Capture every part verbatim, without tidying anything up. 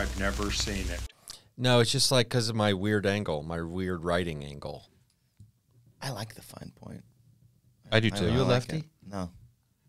I've never seen it. No, it's just like because of my weird angle, my weird writing angle. I like the fine point. I, I do too. Are you a lefty? Like no.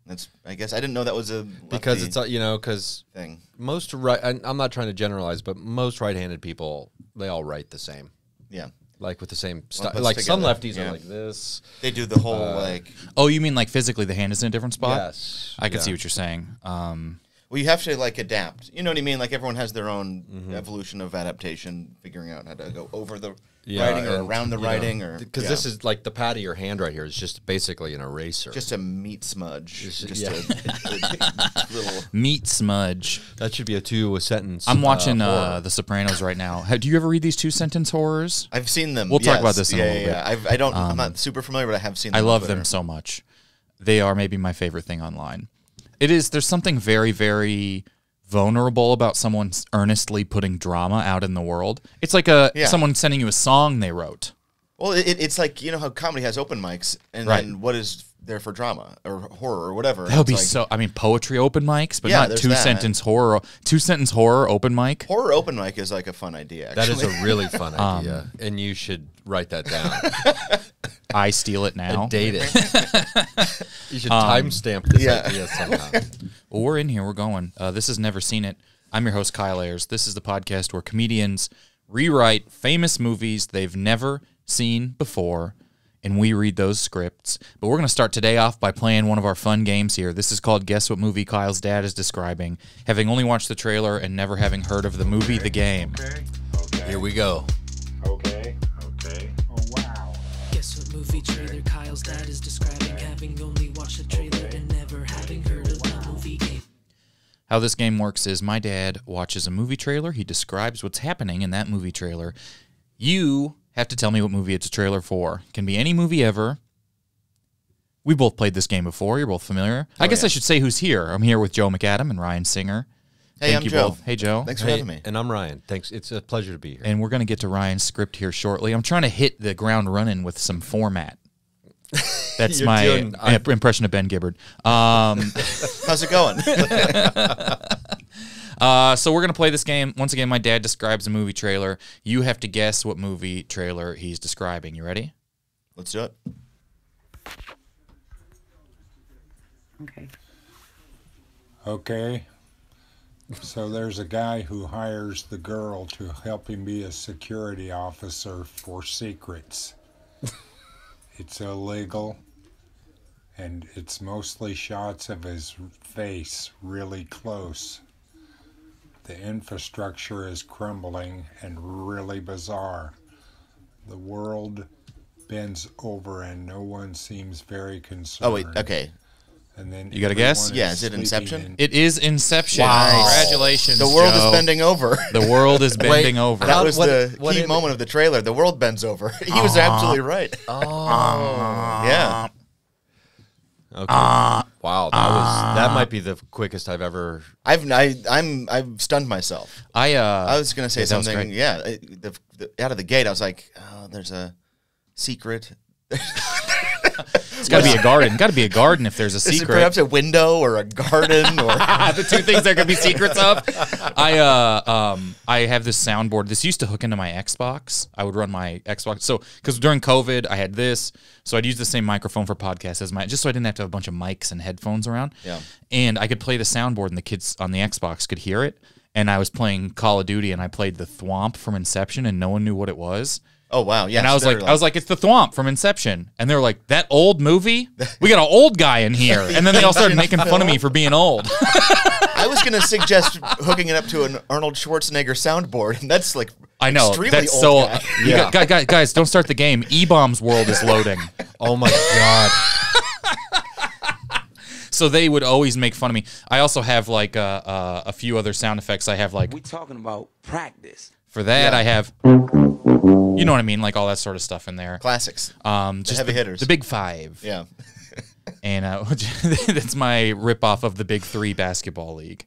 That's, I guess I didn't know that was a because it's you know because thing most right. I'm not trying to generalize, but most right-handed people they all write the same. Yeah, like with the same stuff. Well, like together. Some lefties yeah. are like this. They do the whole uh, like. Oh, you mean like physically the hand is in a different spot? Yes, I can yeah. see what you're saying. Um, well, you have to like adapt. You know what I mean? Like everyone has their own mm-hmm. evolution of adaptation, figuring out how to go over the yeah, writing or and, around the writing know, or because yeah. this is like the pad of your hand right here is just basically an eraser, just a meat smudge, just, just yeah. a, a little meat smudge. That should be a two a sentence. I'm watching uh, uh, The Sopranos right now. Have, do you ever read these two sentence horrors? I've seen them. We'll yes. talk about this in yeah, a little yeah, bit. Yeah. I, I don't. Um, I'm not super familiar, but I have seen them. I love them so much. They are maybe my favorite thing online. It is. There's something very, very vulnerable about someone earnestly putting drama out in the world. It's like a yeah. someone sending you a song they wrote. Well, it, it's like, you know how comedy has open mics, and right. then what is there for drama or horror or whatever? That'll be like, so. I mean, poetry open mics, but yeah, not two that. sentence horror. Two sentence horror open mic. Horror open mic is like a fun idea. Actually. That is a really fun idea, um, and you should write that down. I steal it now. And date it. You should um, timestamp this yeah. idea somehow. Well, we're in here. We're going. Uh, this is Never Seen It. I'm your host, Kyle Ayers. This is the podcast where comedians rewrite famous movies they've never seen before, and we read those scripts. But we're going to start today off by playing one of our fun games here. This is called Guess What Movie Kyle's Dad is Describing, having only watched the trailer and never having heard of the movie, okay. The game. Okay. Okay. Here we go. Okay. Okay. Oh, wow. Guess what movie trailer Kyle's dad is describing, having only watched the trailer okay. and never having heard of the movie game. How this game works is my dad watches a movie trailer. He describes what's happening in that movie trailer. You have to tell me what movie it's a trailer for. Can be any movie ever. We both played this game before. You're both familiar. Oh, I guess yeah. I should say who's here. I'm here with Joe McAdam and Ryan Singer. Hey, Thank I'm you Joe. Both. Hey, Joe. Thanks for hey, having me. And I'm Ryan. Thanks. It's a pleasure to be here. And we're going to get to Ryan's script here shortly. I'm trying to hit the ground running with some format. That's my doing, impression of Ben Gibbard. Um, How's it going? uh, so we're going to play this game. Once again, my dad describes a movie trailer. You have to guess what movie trailer he's describing. You ready? Let's do it. Okay. Okay. So there's a guy who hires the girl to help him be a security officer for secrets. It's illegal, and it's mostly shots of his face really close. The infrastructure is crumbling and really bizarre. The world bends over and no one seems very concerned. Oh, wait, okay. And then you got a guess? Yeah, is it Inception? In. It is Inception. Wow. Congratulations, The world Joe. is bending over. The world is bending Wait, over. That was what, the what key moment it? of the trailer. The world bends over. He uh, was absolutely right. Oh. Uh, yeah. Okay. Uh, wow, that uh, was that might be the quickest I've ever I've I I'm I've stunned myself. I uh I was going to say yeah, something. Yeah, the, the, out of the gate I was like, "Oh, there's a secret." It's got to be a garden. Got to be a garden if there's a secret. Is it perhaps a window or a garden or the two things there could be secrets of. I uh um I have this soundboard. This used to hook into my Xbox. I would run my Xbox. So because during COVID I had this, so I'd use the same microphone for podcasts as my just so I didn't have to have a bunch of mics and headphones around. Yeah. And I could play the soundboard, and the kids on the Xbox could hear it. And I was playing Call of Duty, and I played the thwomp from Inception, and no one knew what it was. Oh wow! Yeah, and I was like, like, I was like, it's the thwomp from Inception, and they're like, that old movie. We got an old guy in here, and then they all started making fun of me for being old. I was gonna suggest hooking it up to an Arnold Schwarzenegger soundboard, and that's like, I know extremely that's old so. Guy. Uh, yeah. guys, guys, guys, don't start the game. E-Bombs World is loading. Oh my god. So they would always make fun of me. I also have like uh, uh, a few other sound effects. I have like we talking about practice for that. Yeah. I have. You know what I mean? Like all that sort of stuff in there. Classics. Um, just the heavy hitters. The, the big five. Yeah. And uh, that's my ripoff of the big three basketball league.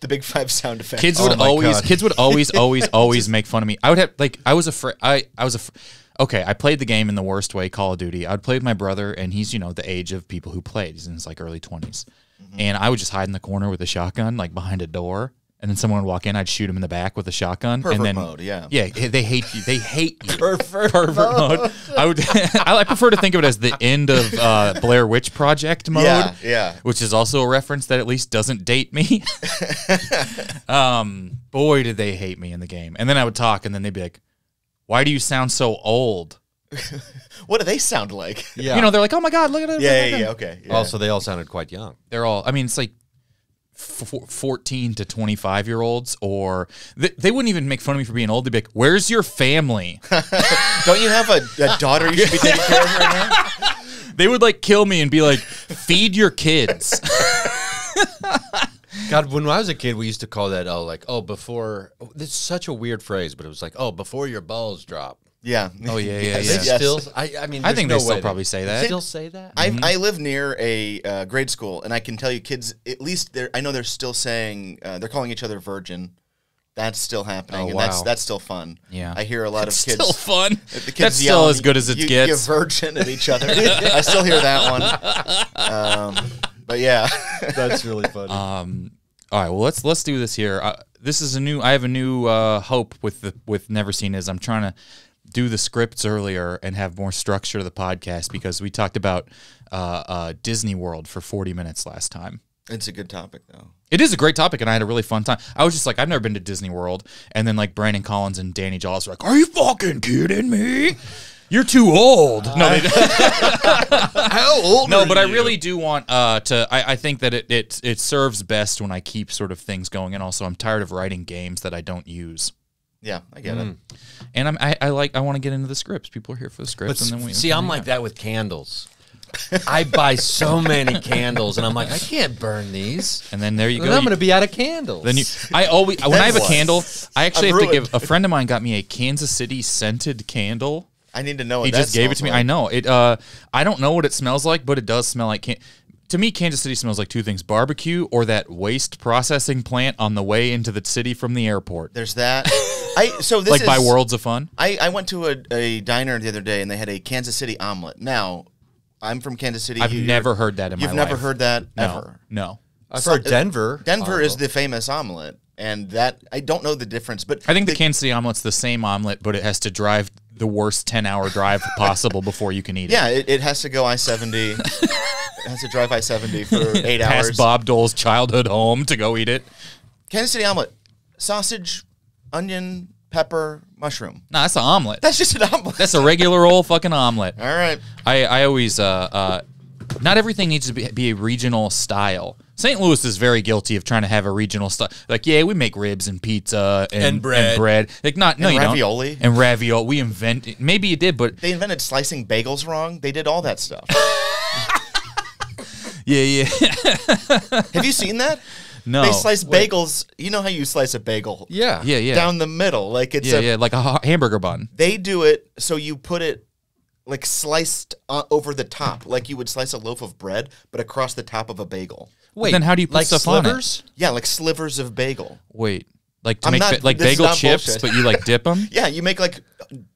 The big five sound effects. Kids would oh always, God. kids would always, always, always just make fun of me. I would have like, I was afraid. I, I was afraid. Okay, I played the game in the worst way, Call of Duty. I would play with my brother, and he's, you know, the age of people who played. He's in his like early twenties, mm-hmm. and I would just hide in the corner with a shotgun, like behind a door. and then someone would walk in, I'd shoot him in the back with a shotgun. Pervert and then, mode, yeah. Yeah, they hate you. They hate you. Pervert, Pervert mode. mode. I would. I prefer to think of it as the end of uh, Blair Witch Project mode. Yeah, yeah. Which is also a reference that at least doesn't date me. um, boy, did they hate me in the game. And then I would talk, and then they'd be like, "Why do you sound so old?" What do they sound like? Yeah. You know, they're like, "Oh my God, look at it." Yeah, yeah, yeah, okay. Yeah. Also, they all sounded quite young. They're all. I mean, it's like. fourteen to twenty-five year olds, or th they wouldn't even make fun of me for being old. They'd be like, "Where's your family? Don't you have a, a daughter you should be taking care of right now?" They would like kill me and be like, "Feed your kids." God, when I was a kid, we used to call that, oh, like, oh, before, it's such a weird phrase, but it was like, oh, before your balls drop. Yeah. Oh yeah, yeah, yeah. Yes. Yes. Still, I, I mean, I think no they still way probably say that. They still say that. I, mm-hmm. I live near a uh, grade school, and I can tell you, kids. At least they're. I know they're still saying uh, they're calling each other virgin. That's still happening, oh, and wow. that's that's still fun. Yeah, I hear a lot that's of kids. Still fun. The kids that's yell, still as good as it you, gets. You virgin at each other. I still hear that one. Um, but yeah, that's really funny. Um, all right, well let's let's do this here. Uh, this is a new. I have a new uh, hope with the with Never Seen It. I'm trying to do the scripts earlier and have more structure to the podcast, because we talked about uh, uh, Disney World for forty minutes last time. It's a good topic, though. It is a great topic, and I had a really fun time. I was just like, I've never been to Disney World. And then, like, Brandon Collins and Danny Jollis were like, "Are you fucking kidding me? You're too old." Uh, no, they How old No, but you? I really do want uh, to, I, I think that it, it, it serves best when I keep sort of things going. And also, I'm tired of writing games that I don't use. Yeah, I get mm. it, and I'm, I, I like. I want to get into the scripts. People are here for the scripts, but and then we see. I'm like out. that with candles. I buy so many candles, and I'm like, I can't burn these. And then there you go. Then I'm going to be out of candles. Then you, I always when I have a candle, I actually I'm have ruined. to give. A friend of mine got me a Kansas City scented candle. I need to know. What he that just gave it to me. Like. I know it. Uh, I don't know what it smells like, but it does smell like can. To me, Kansas City smells like two things, barbecue or that waste processing plant on the way into the city from the airport. There's that. I so this Like is, by Worlds of Fun? I, I went to a, a diner the other day, and they had a Kansas City omelet. Now, I'm from Kansas City. I've you, never heard that in my life. You've never heard that no, ever? No. I've so, heard Denver. Denver oh. is the famous omelet, and that I don't know the difference. But I think the, the Kansas City omelet's the same omelet, but it has to drive the worst ten-hour drive possible before you can eat yeah, it. Yeah, it, it has to go I seventy. It has to drive I seventy for eight Past hours. Past Bob Dole's childhood home to go eat it. Kansas City omelet. Sausage, onion, pepper, mushroom. No, that's an omelet. That's just an omelet. That's a regular old fucking omelet. All right. I, I always, uh, uh, not everything needs to be, be a regional style. Saint Louis is very guilty of trying to have a regional style. Like, yeah, we make ribs and pizza and, and, bread. and bread. Like, not and no, you ravioli. Don't. And ravioli. We invented, maybe you did, but. They invented slicing bagels wrong. They did all that stuff. Yeah, yeah. Have you seen that? No. They slice Wait. bagels. You know how you slice a bagel? Yeah. Yeah, yeah. Down the middle. Like it's yeah, a, yeah, like a ha hamburger bun. They do it so you put it like sliced uh, over the top, like you would slice a loaf of bread, but across the top of a bagel. Wait. But then how do you put like stuff slivers? on it? Yeah, like slivers of bagel. Wait. Like to I'm make not, like bagel chips, bullshit. but you like dip them. Yeah, you make like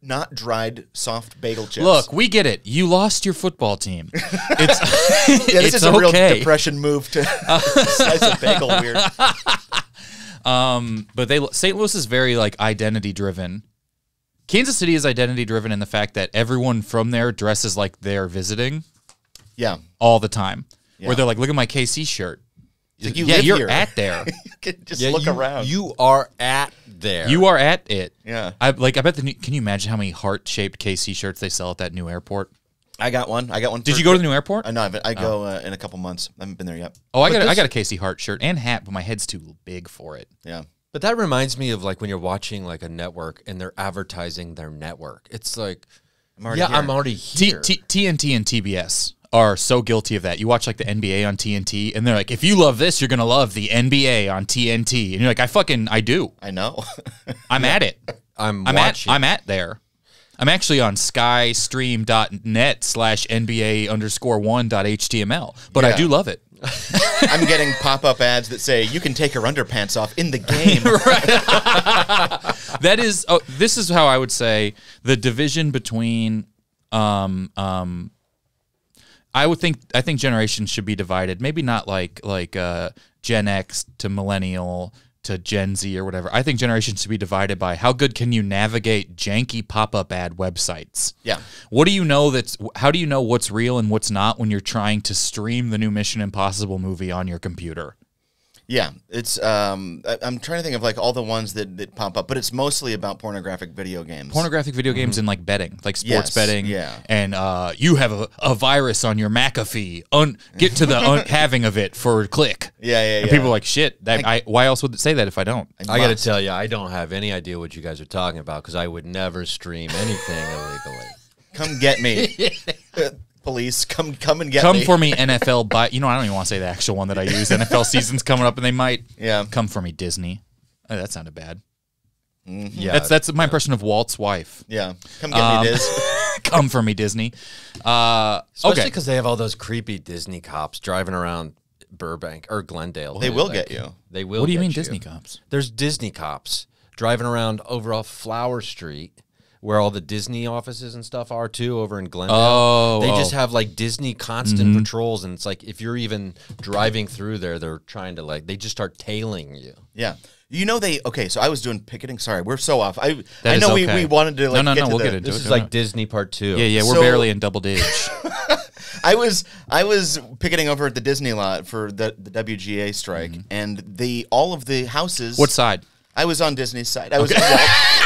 not dried, soft bagel chips. Look, we get it. You lost your football team. It's yeah, this it's is a okay. real depression move to uh, slice a bagel weird. Um, but they Saint Louis is very like identity driven. Kansas City is identity driven in the fact that everyone from there dresses like they're visiting. Yeah, all the time. Yeah. Where they're like, "Look at my K C shirt." Like you yeah, you're here. at there. You can just yeah, look you, around. You are at there. You are at it. Yeah. I like. I bet the. New, can you imagine how many heart shaped K C shirts they sell at that new airport? I got one. I got one. Did you go to the new airport? Uh, no, I, I go oh. uh, in a couple months. I haven't been there yet. Oh, I but got. This, I got a K C Hart shirt and hat, but my head's too big for it. Yeah. But that reminds me of like when you're watching like a network and they're advertising their network. It's like, I'm yeah, here. I'm already here. T N T and T B S are so guilty of that. You watch like the N B A on T N T, and they're like, "If you love this, you're gonna love the N B A on T N T." And you're like, "I fucking I do. I know. I'm at it. I'm I'm watching. at I'm at there. I'm actually on skystream dot net slash N B A underscore one dot H T M L, but yeah. I do love it. I'm getting pop-up ads that say you can take your underpants off in the game. That is. Oh, this is how I would say the division between. Um. Um. I would think I think generations should be divided. Maybe not like like uh, Gen X to millennial to Gen Z or whatever. I think generations should be divided by how good can you navigate janky pop-up ad websites? Yeah. What do you know that's, how do you know what's real and what's not when you're trying to stream the new Mission Impossible movie on your computer? Yeah, it's, um, I, I'm trying to think of like all the ones that, that pop up, but it's mostly about pornographic video games. Pornographic video games mm-hmm. and like betting, like sports yes, betting. Yeah. And uh, you have a, a virus on your McAfee. Un get to the un having of it for a click. Yeah, yeah, and yeah. people are like, shit, that, I, I, why else would it say that if I don't? I, I got to tell you, I don't have any idea what you guys are talking about because I would never stream anything illegally. Come get me. Police, come come and get come me. Come for me, N F L. By, you know, I don't even want to say the actual one that I use. N F L season's coming up, and they might yeah. come for me, Disney. Oh, that sounded bad. Mm-hmm. Yeah, That's that's my yeah. impression of Walt's wife. Yeah. Come get um, me, Diz. Come for me, Disney. Uh, Especially because okay. they have all those creepy Disney cops driving around Burbank or Glendale. They will like, get you. They will What do you mean you. Disney cops? There's Disney cops driving around over off Flower Street. Where all the Disney offices and stuff are, too, over in Glendale. Oh, they oh. just have, like, Disney constant mm-hmm. patrols, and it's like if you're even driving through there, they're trying to, like, they just start tailing you. Yeah. You know they, okay, so I was doing picketing. Sorry, we're so off. I that I know okay. we, we wanted to, like, no, no, get no, to we'll the, get into this it. This is, no, like, no. Disney Part two. Yeah, yeah, we're so, barely in double digits. I was I was picketing over at the Disney lot for the, the W G A strike, mm-hmm. and the all of the houses. What side? I was on Disney's side. I was okay. on Walt.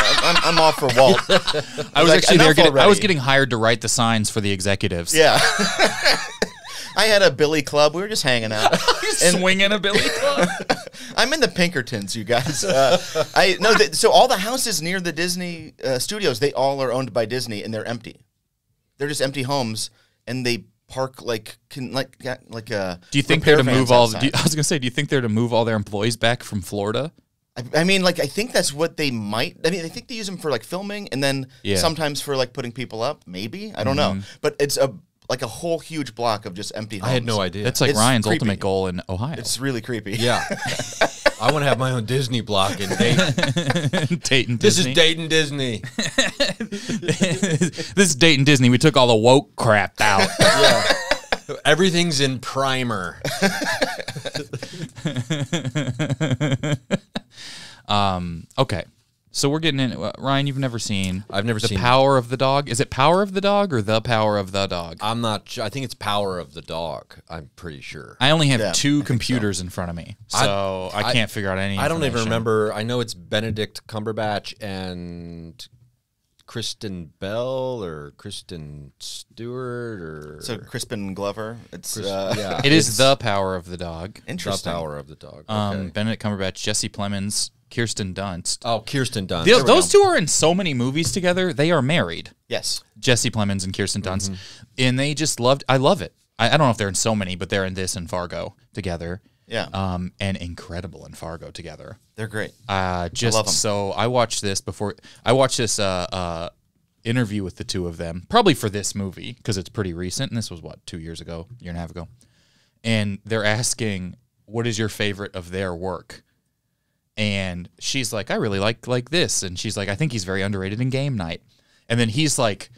I'm, I'm all for Walt. I was like, actually there. Getting, I was getting hired to write the signs for the executives. Yeah. I had a billy club. We were just hanging out. and swinging a billy club? I'm in the Pinkertons, you guys. Uh, I no. The, so all the houses near the Disney uh, studios, they all are owned by Disney, and they're empty. They're just empty homes, and they park like can like like uh, Do you think they're to move all? Do you, I was gonna say, do you think they're to move all their employees back from Florida? I mean, like, I think that's what they might. I mean, I think they use them for, like, filming and then yeah. sometimes for, like, putting people up, maybe. I don't mm-hmm. know. But it's, a like, a whole huge block of just empty homes. I had no idea. That's, like, it's Ryan's creepy. Ultimate goal in Ohio. It's really creepy. Yeah. I want to have my own Disney block in Dayton. Dayton Disney. This is Dayton Disney. This is Dayton Disney. We took all the woke crap out. Yeah. Everything's in primer. Um, okay, so we're getting in. Uh, Ryan, you've never seen. I've never the seen The Power of the Dog. Is it Power of the Dog or The Power of the Dog? I'm not sure. I think it's Power of the Dog. I'm pretty sure. I only have yeah, two I computers so. in front of me, so I, I can't I, figure out any. I don't even remember. I know it's Benedict Cumberbatch and Kristen Bell or Kristen Stewart or so Crispin Glover. It's Chris, uh, yeah. It is it's, The Power of the Dog. Interesting. The Power of the Dog. Okay. Um, Benedict Cumberbatch, Jesse Plemons. Kirsten Dunst. Oh, Kirsten Dunst. The, those go. two are in so many movies together. They are married. Yes. Jesse Plemons and Kirsten Dunst. Mm-hmm. And they just loved, I love it. I, I don't know if they're in so many, but they're in this and Fargo together. Yeah. Um, and incredible in Fargo together. They're great. Uh, just, I love them. So I watched this before, I watched this uh, uh, interview with the two of them, probably for this movie, because it's pretty recent. And this was, what, two years ago, year and a half ago. And they're asking, what is your favorite of their work? And she's like, I really like like this. And she's like, I think he's very underrated in Game Night. And then he's like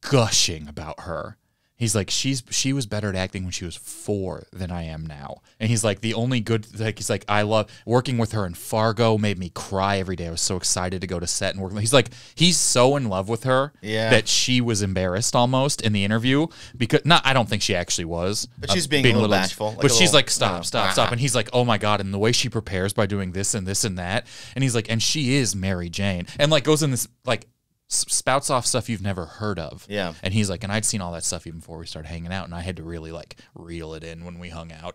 gushing about her. He's like, she's she was better at acting when she was four than I am now. And he's like, the only good, like, he's like, I love working with her in Fargo made me cry every day. I was so excited to go to set and work. He's like, he's so in love with her yeah. that she was embarrassed almost in the interview because not, I don't think she actually was. But uh, she's being, being a little, little bashful. Like but she's little, like, stop, uh, stop, stop. And he's like, oh my God. And the way she prepares by doing this and this and that. And he's like, and she is Mary Jane. And like goes in this, like, spouts off stuff you've never heard of. Yeah. And he's like, and I'd seen all that stuff even before we started hanging out, and I had to really, like, reel it in when we hung out.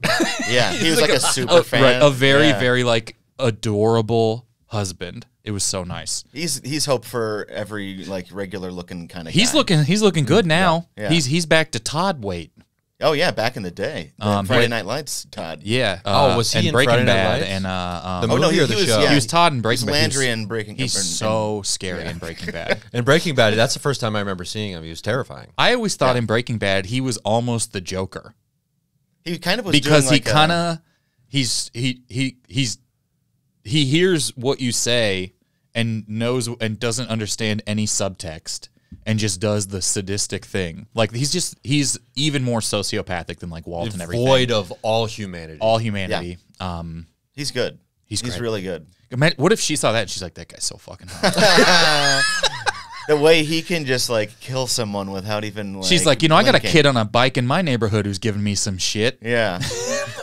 Yeah. He was, like, like, a, a super a, fan. Right, a very, yeah. very, like, adorable husband. It was so nice. He's he's hope for every, like, regular-looking kind of guy. He's looking, he's looking good now. Yeah. Yeah. He's he's back to Todd weight. Oh, yeah, back in the day. The um, Friday Night Lights, Todd. Yeah. Uh, oh, was he and in Breaking Friday Bad? Night Lights? And, uh, um, the movie oh, no, he, or the he was, show? Yeah, he was Todd in Breaking Bad. He was Landry in Breaking Bad. He's and, so scary yeah. in Breaking Bad. In Breaking Bad, that's the first time I remember seeing him. He was terrifying. I always thought yeah. in Breaking Bad he was almost the Joker. He kind of was because doing like he kind of he's he he he's he hears what you say and knows and doesn't understand any subtext. And just does the sadistic thing. Like, he's just, he's even more sociopathic than, like, Walt and everything. Void of all humanity. All humanity. Yeah. Um, he's good. He's, he's really good. What if she saw that and she's like, that guy's so fucking hot. The way he can just, like, kill someone without even, like... She's like, you know, blinking. I got a kid on a bike in my neighborhood who's giving me some shit. Yeah.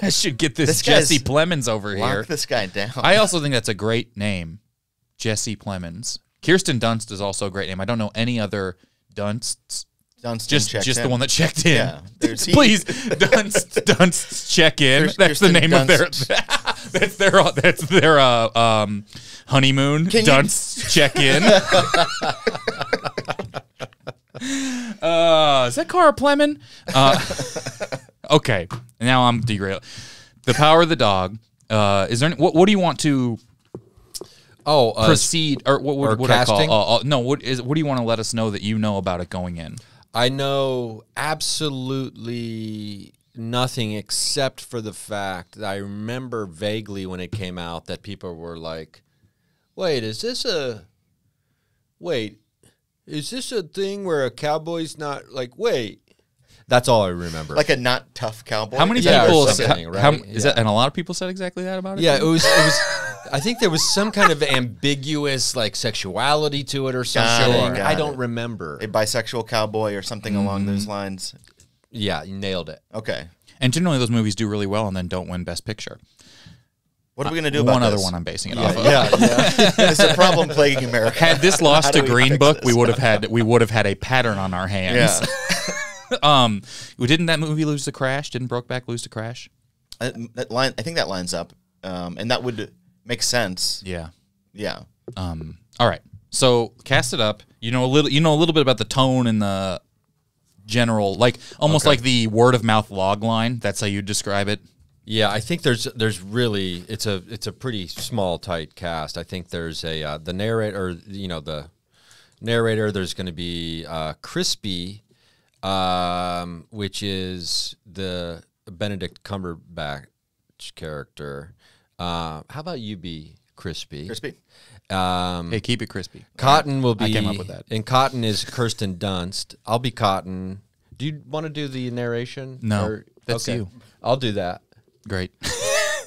I should get this, this Jesse Plemons over lock here. Lock this guy down. I also think that's a great name, Jesse Plemons. Kirsten Dunst is also a great name. I don't know any other Dunsts. Dunst just just in. the one that checked in. Yeah, please, Dunst, Dunst check in. There's, that's Kirsten the name Dunst. Of their... That's their that's their uh, um, honeymoon. Dunst check in. uh, is that Cara Plemin? Uh, okay, now I'm derailed. The Power of the Dog. Uh, is there? Any, what, what do you want to? Oh, uh, proceed or what? What, or what casting? I call? Uh, uh, no. What is? What do you want to let us know that you know about it going in? I know absolutely nothing except for the fact that I remember vaguely when it came out that people were like, wait, is this a, wait, is this a thing where a cowboy's not, like, wait. That's all I remember. Like a not tough cowboy? How many yeah, people, said, right? how, is yeah. that, and a lot of people said exactly that about it? Yeah, it was, it was, I think there was some kind of ambiguous, like, sexuality to it or something. Got it, got I don't it. remember. A bisexual cowboy or something mm-hmm. along those lines. Yeah, you nailed it. Okay. And generally those movies do really well and then don't win Best Picture. What are we going to do about this? One other one I'm basing it yeah, off of. Yeah, yeah. It's a problem plaguing America. Had this lost to Green Book, we would have had we would have had a pattern on our hands. Yeah. um, didn't that movie lose to Crash? Didn't Brokeback lose to Crash? I, that line, I think that lines up. Um, and that would make sense. Yeah. Yeah. Um, all right. So, cast it up. You know a little you know a little bit about the tone and the general, like almost okay. like the word of mouth log line. That's how you describe it. Yeah, I think there's there's really it's a it's a pretty small tight cast. I think there's a uh, the narrator, or, you know, the narrator. There's going to be uh, Crispy, um, which is the Benedict Cumberbatch character. Uh, how about you be Crispy? Crispy. Um, hey, keep it crispy. Cotton will be. I came up with that. And Cotton is Kirsten Dunst. I'll be Cotton. Do you want to do the narration? No, or, that's okay. you. I'll do that. Great.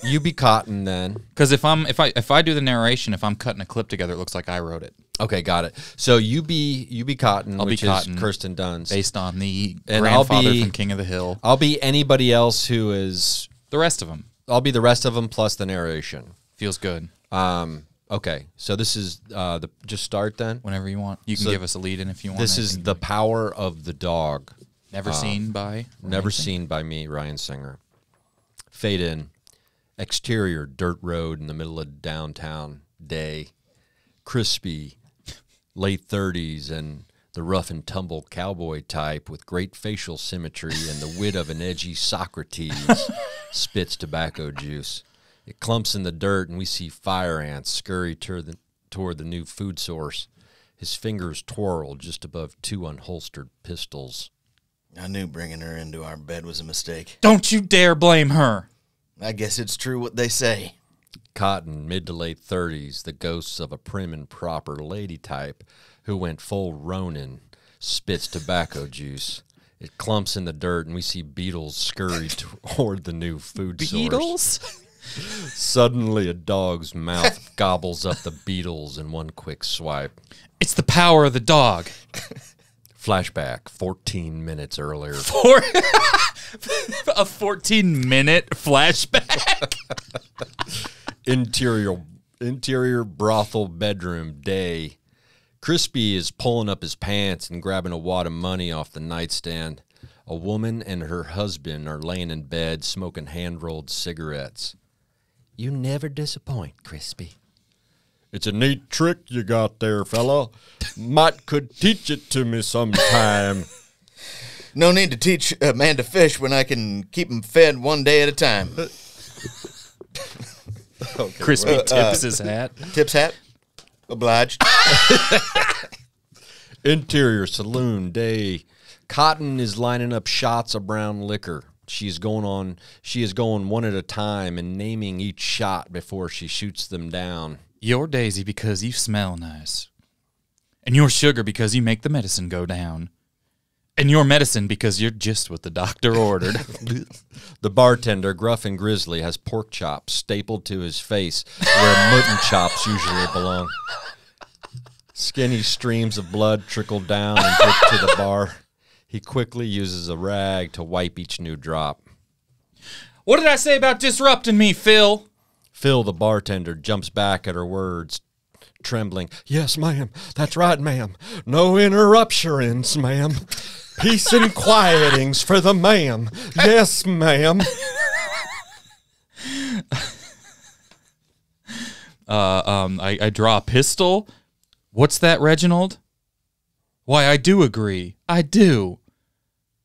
You be Cotton then, because if I'm if I if I do the narration, if I'm cutting a clip together, it looks like I wrote it. Okay, got it. So you be you be Cotton. I'll which be Cotton. Is Kirsten Dunst, based on the and grandfather I'll be, from King of the Hill. I'll be anybody else who is the rest of them. I'll be the rest of them plus the narration. Feels good. Um. Okay, so this is uh, the just start then. Whenever you want, you can so give us a lead in if you want. This is The Power of the Dog. Never um, seen by never Ryan seen Singer. by me, Ryan Singer. Fade in. Exterior dirt road in the middle of downtown. Day, Crispy, late thirties, and the rough and tumble cowboy type with great facial symmetry and the wit of an edgy Socrates spits tobacco juice. It clumps in the dirt, and we see fire ants scurry toward the, toward the new food source. His fingers twirl just above two unholstered pistols. I knew bringing her into our bed was a mistake. Don't you dare blame her. I guess it's true what they say. Cotton, mid to late thirties, the ghosts of a prim and proper lady type who went full Ronin, spits tobacco juice. It clumps in the dirt, and we see beetles scurry toward the new food beetles? source. Beetles? Suddenly, a dog's mouth gobbles up the beetles in one quick swipe. It's the power of the dog. Flashback fourteen minutes earlier. Four a fourteen-minute flashback? interior, interior brothel bedroom. Day. Crispy is pulling up his pants and grabbing a wad of money off the nightstand. A woman and her husband are laying in bed smoking hand-rolled cigarettes. You never disappoint, Crispy. It's a neat trick you got there, fella. Might could teach it to me sometime. No need to teach a man to fish when I can keep him fed one day at a time. Okay, Crispy well, uh, tips his hat. Tips hat. Obliged. Interior saloon. Day. Cotton is lining up shots of brown liquor. She's going on, she is going one at a time and naming each shot before she shoots them down. You're Daisy because you smell nice. And you're Sugar because you make the medicine go down. And your medicine, because you're just what the doctor ordered. The bartender, gruff and grizzly, has pork chops stapled to his face where mutton chops usually belong. Skinny streams of blood trickle down and drip to the bar. He quickly uses a rag to wipe each new drop. What did I say about disrupting me, Phil? Phil, the bartender, jumps back at her words, trembling. Yes, ma'am. That's right, ma'am. No interruptions, ma'am. Peace and quietings for the ma'am. Yes, ma'am. uh, um, I, I draw a pistol. What's that, Reginald? Why, I do agree. I do.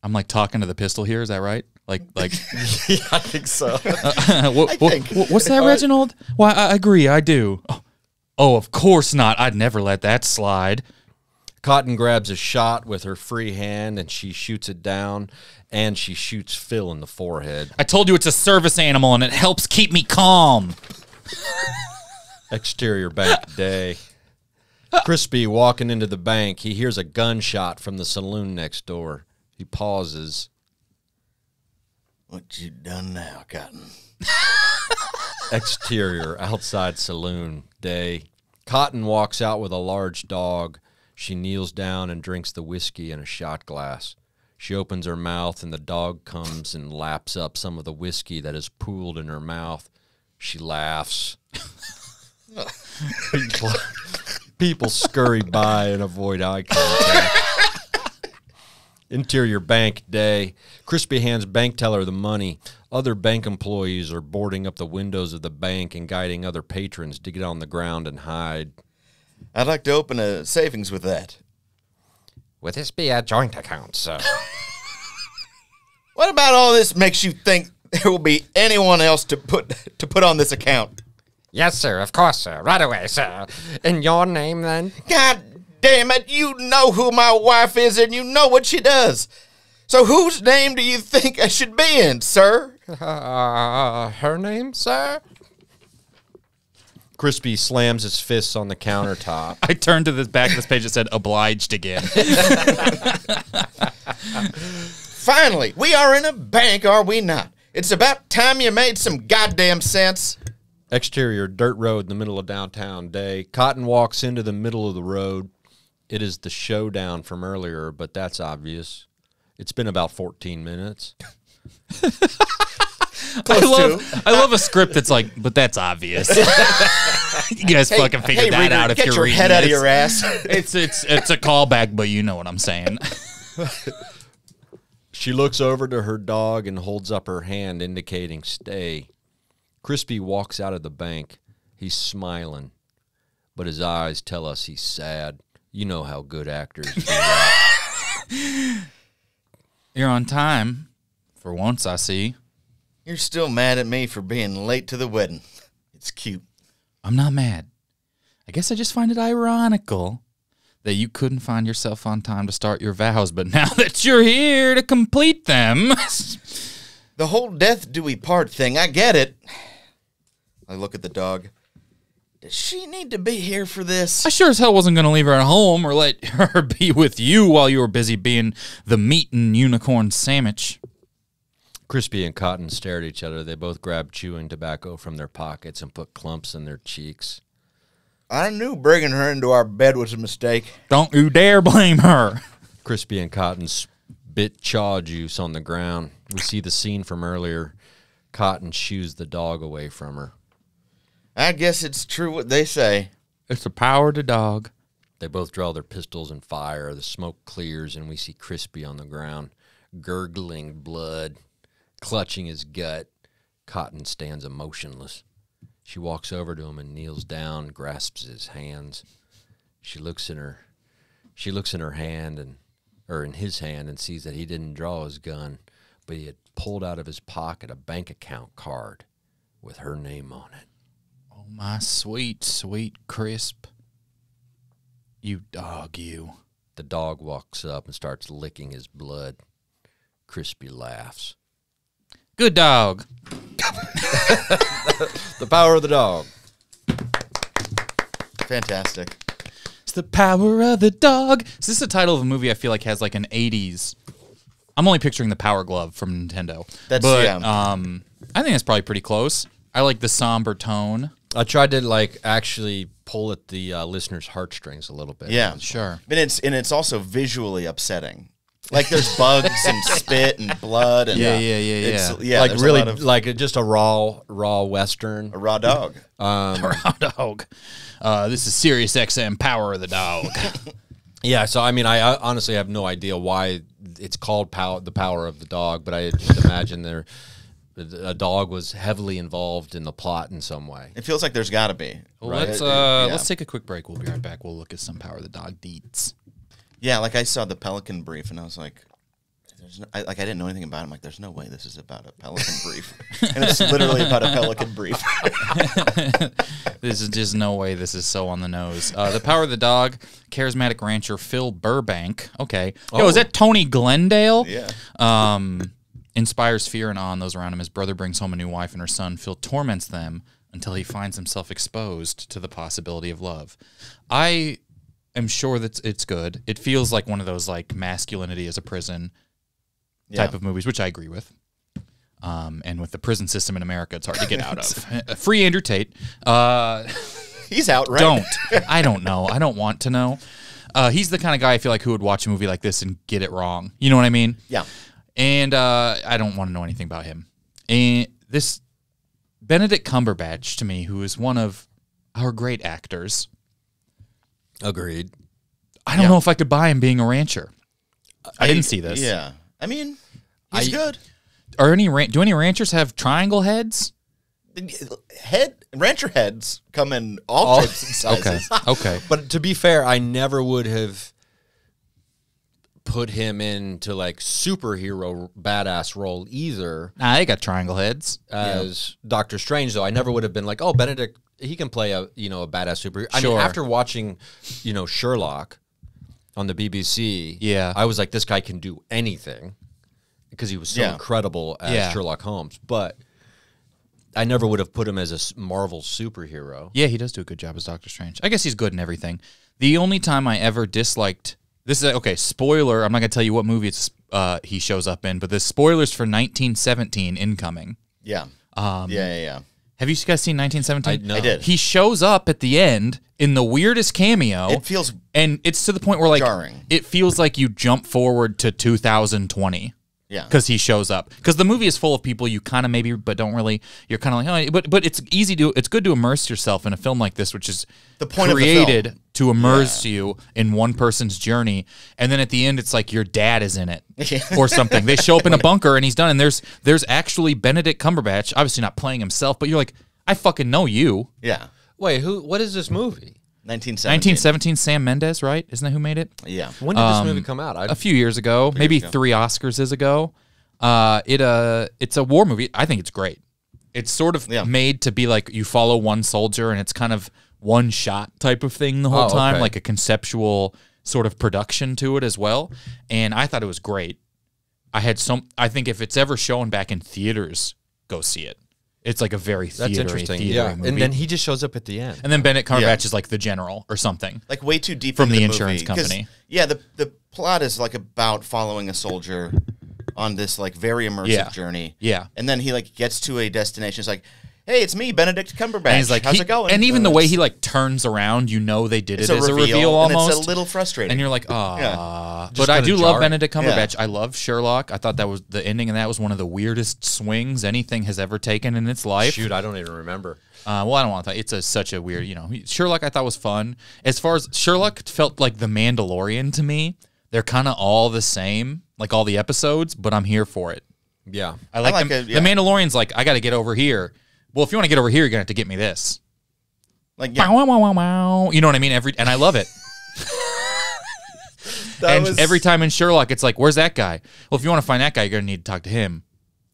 I'm like talking to the pistol here. Is that right? Like, like. Yeah, I think so. Uh, what, I think. What, what's that, Reginald? Why, I agree. I do. Oh, oh, of course not. I'd never let that slide. Cotton grabs a shot with her free hand, and she shoots it down, and she shoots Phil in the forehead. I told you it's a service animal, and it helps keep me calm. Exterior bank day. Crispy walking into the bank. He hears a gunshot from the saloon next door. He pauses. What you done now, Cotton? Exterior, outside saloon, day. Cotton walks out with a large dog. She kneels down and drinks the whiskey in a shot glass. She opens her mouth, and the dog comes and laps up some of the whiskey that is pooled in her mouth. She laughs. people, people scurry by and avoid eye contact. Interior bank day. Crispy hands bank teller the money. Other bank employees are boarding up the windows of the bank and guiding other patrons to get on the ground and hide. I'd like to open a savings with that. Would this be a joint account, sir? What about all this makes you think there will be anyone else to put to put on this account? Yes, sir. Of course, sir. Right away, sir. In your name, then? God damn it. You know who my wife is, and you know what she does. So whose name do you think I should be in, sir? Uh, her name, sir? Crispy slams his fists on the countertop. I turned to the back of this page that said, obliged again. Finally, we are in a bank, are we not? It's about time you made some goddamn sense. Exterior, dirt road in the middle of downtown day. Cotton walks into the middle of the road. It is the showdown from earlier, but that's obvious. It's been about fourteen minutes. I love, I love a script that's like, but that's obvious. You guys hey, fucking figure hey, that reader, out if you're your reading Get your head this. Out of your ass. It's, it's, it's a callback, but you know what I'm saying. She looks over to her dog and holds up her hand, indicating stay. Crispy walks out of the bank. He's smiling, but his eyes tell us he's sad. You know how good actors do that. You're on time. For once, I see. You're still mad at me for being late to the wedding. It's cute. I'm not mad. I guess I just find it ironical that you couldn't find yourself on time to start your vows, but now that you're here to complete them... The whole death do we part thing, I get it. I look at the dog. Does she need to be here for this? I sure as hell wasn't going to leave her at home or let her be with you while you were busy being the meat-eating unicorn sandwich. Crispy and Cotton stared at each other. They both grabbed chewing tobacco from their pockets and put clumps in their cheeks. I knew bringing her into our bed was a mistake. Don't you dare blame her. Crispy and Cotton spit chaw juice on the ground. We see the scene from earlier. Cotton shoos the dog away from her. I guess it's true what they say. It's the power of the dog. They both draw their pistols and fire. The smoke clears, and we see Crispy on the ground, gurgling blood. Clutching his gut, Cotton stands emotionless. She walks over to him and kneels down, grasps his hands. She looks in her, she looks in her hand and, or in his hand, and sees that he didn't draw his gun, but he had pulled out of his pocket a bank account card with her name on it. Oh my sweet, sweet Crisp! You dog, you. The dog walks up and starts licking his blood. Crispy laughs. Good dog. The power of the dog. Fantastic. It's the power of the dog. So this is the title of a movie I feel like has like an eighties. I'm only picturing the Power Glove from Nintendo. That's but, yeah. Um, I think it's probably pretty close. I like the somber tone. I tried to like actually pull at the uh, listeners' heartstrings a little bit. Yeah, sure. But it's and it's also visually upsetting. Like there's bugs and spit and blood and yeah, yeah, yeah, yeah. It's, yeah like really, of, like just a raw, raw Western, a raw dog, um, a raw dog. Uh, this is Sirius X M Power of the Dog. Yeah, so I mean, I, I honestly have no idea why it's called pow the Power of the Dog, but I just imagine there a dog was heavily involved in the plot in some way. It feels like there's got to be. Well, right? Let's uh, yeah. let's take a quick break. We'll be right back. We'll look at some Power of the Dog deets. Yeah, like I saw the Pelican Brief, and I was like, "There's no, I, like I didn't know anything about it. I'm like, there's no way this is about a Pelican Brief, and it's literally about a Pelican Brief. This is just no way. This is so on the nose. Uh, the Power of the Dog, charismatic rancher Phil Burbank. Okay, oh. Yo, is that Tony Glendale? Yeah. Um, inspires fear and awe in those around him. His brother brings home a new wife and her son. Phil torments them until he finds himself exposed to the possibility of love. I. I'm sure that it's good. It feels like one of those like masculinity as a prison yeah. type of movies, which I agree with. Um, and with the prison system in America, it's hard to get out of. Free Andrew Tate. Uh, he's out, right? Don't. I don't know. I don't want to know. Uh, he's the kind of guy I feel like who would watch a movie like this and get it wrong. You know what I mean? Yeah. And uh, I don't want to know anything about him. And this Benedict Cumberbatch, to me, who is one of our great actors. Agreed. I don't yeah. know if I could buy him being a rancher. I, I didn't see this. Yeah. I mean, he's I, good. Are any do any ranchers have triangle heads? Head rancher heads come in all, all types and sizes. Okay. Okay. But to be fair, I never would have put him into like superhero badass role either. Nah, they got triangle heads. As yeah. Doctor Strange though, I never would have been like, "Oh, Benedict he can play a you know a badass superhero." Sure. I mean, after watching, you know, Sherlock on the B B C, yeah, I was like, this guy can do anything because he was so yeah. incredible as yeah. Sherlock Holmes. But I never would have put him as a Marvel superhero. Yeah, he does do a good job as Doctor Strange. I guess he's good in everything. The only time I ever disliked this is okay. Spoiler: I'm not gonna tell you what movie it's uh, he shows up in, but the spoilers for nineteen seventeen incoming. Yeah. Um, yeah. Yeah. Yeah. Have you guys seen nineteen seventeen? I, no. I did. He shows up at the end in the weirdest cameo. It feels and it's to the point where like jarring. It feels like you jump forward to two thousand twenty. Yeah, because he shows up because the movie is full of people you kind of maybe but don't really. You're kind of like, oh, but but it's easy to it's good to immerse yourself in a film like this, which is the point created of the to immerse yeah. you in one person's journey, and then at the end it's like your dad is in it or something. They show up in a bunker and he's done, and there's there's actually Benedict Cumberbatch, obviously not playing himself, but you're like, I fucking know you. Yeah. Wait, who? What is this movie? nineteen seventeen, Sam Mendes, right? Isn't that who made it? Yeah. When did um, this movie come out? I've, a few years ago, few maybe years ago. three Oscars ago. Uh, it uh, it's a war movie. I think it's great. It's sort of yeah. made to be like you follow one soldier, and it's kind of one shot type of thing the whole oh, time, okay. like a conceptual sort of production to it as well. And I thought it was great. I had some. I think if it's ever shown back in theaters, go see it. It's like a very theater-y, That's interesting. Theater-y yeah. movie. And then he just shows up at the end. And then Benedict Cumberbatch yeah. is like the general or something. Like way too deep from into the, the insurance movie. company. Yeah, the the plot is like about following a soldier on this like very immersive yeah. journey. Yeah. And then he like gets to a destination. It's like, hey, it's me, Benedict Cumberbatch. And he's like, How's he, it going? And even oh, the way he like turns around, you know they did it a as reveal, a reveal almost. And it's a little frustrating. And you're like, ah. Yeah. But I do jarring. love Benedict Cumberbatch. Yeah. I love Sherlock. I thought that was the ending, and that was one of the weirdest swings anything has ever taken in its life. Shoot, I don't even remember. Uh, well, I don't want to. It's a, such a weird, you know. Sherlock I thought was fun. As far as Sherlock felt like The Mandalorian to me. They're kind of all the same, like all the episodes, but I'm here for it. Yeah. I like, I like the, it, yeah. the Mandalorian's like, I got to get over here. Well, if you want to get over here, you're going to have to get me this. Like, yeah. wow, wow, wow, wow. You know what I mean? Every And I love it. and was... every time in Sherlock, it's like, where's that guy? Well, if you want to find that guy, you're going to need to talk to him.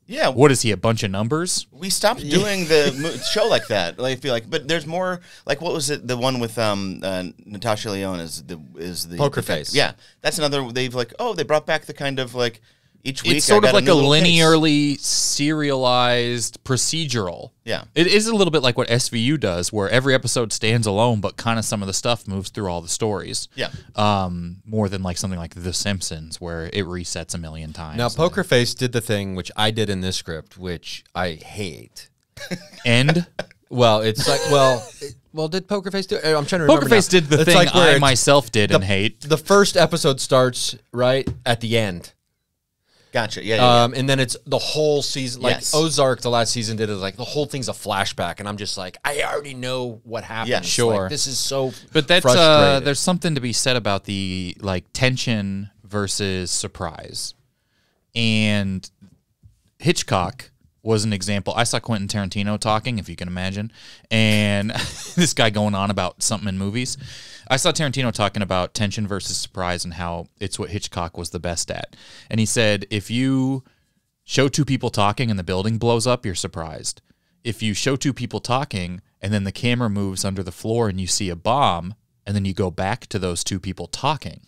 Yeah. What is he, a bunch of numbers? We stopped doing the show like that. I feel like, but there's more, like, what was it? The one with um, uh, Natasha Lyonne is the, is the... Poker Face. Yeah. That's another, they've like, oh, they brought back the kind of, like, Each week, it's sort I of like a, a linearly case. serialized procedural. Yeah, it is a little bit like what S V U does, where every episode stands alone, but kind of some of the stuff moves through all the stories. Yeah, um, more than like something like The Simpsons, where it resets a million times. Now, Poker Face did the thing which I did in this script, which I hate. And well, it's like well. It, Well, did Poker Face do it? I'm trying to remember. Poker Face did the thing I myself did and hate. The first episode starts right at the end. Gotcha. Yeah, yeah, um, yeah. And then it's the whole season. Like yes. Ozark, the last season did it. Like the whole thing's a flashback, and I'm just like, I already know what happened. Yeah, sure. Like, this is so. But that's uh, there's something to be said about the like tension versus surprise, and Hitchcock was an example. I saw Quentin Tarantino talking, if you can imagine, and this guy going on about something in movies. I saw Tarantino talking about tension versus surprise and how it's what Hitchcock was the best at. And he said, if you show two people talking and the building blows up, you're surprised. If you show two people talking and then the camera moves under the floor and you see a bomb and then you go back to those two people talking,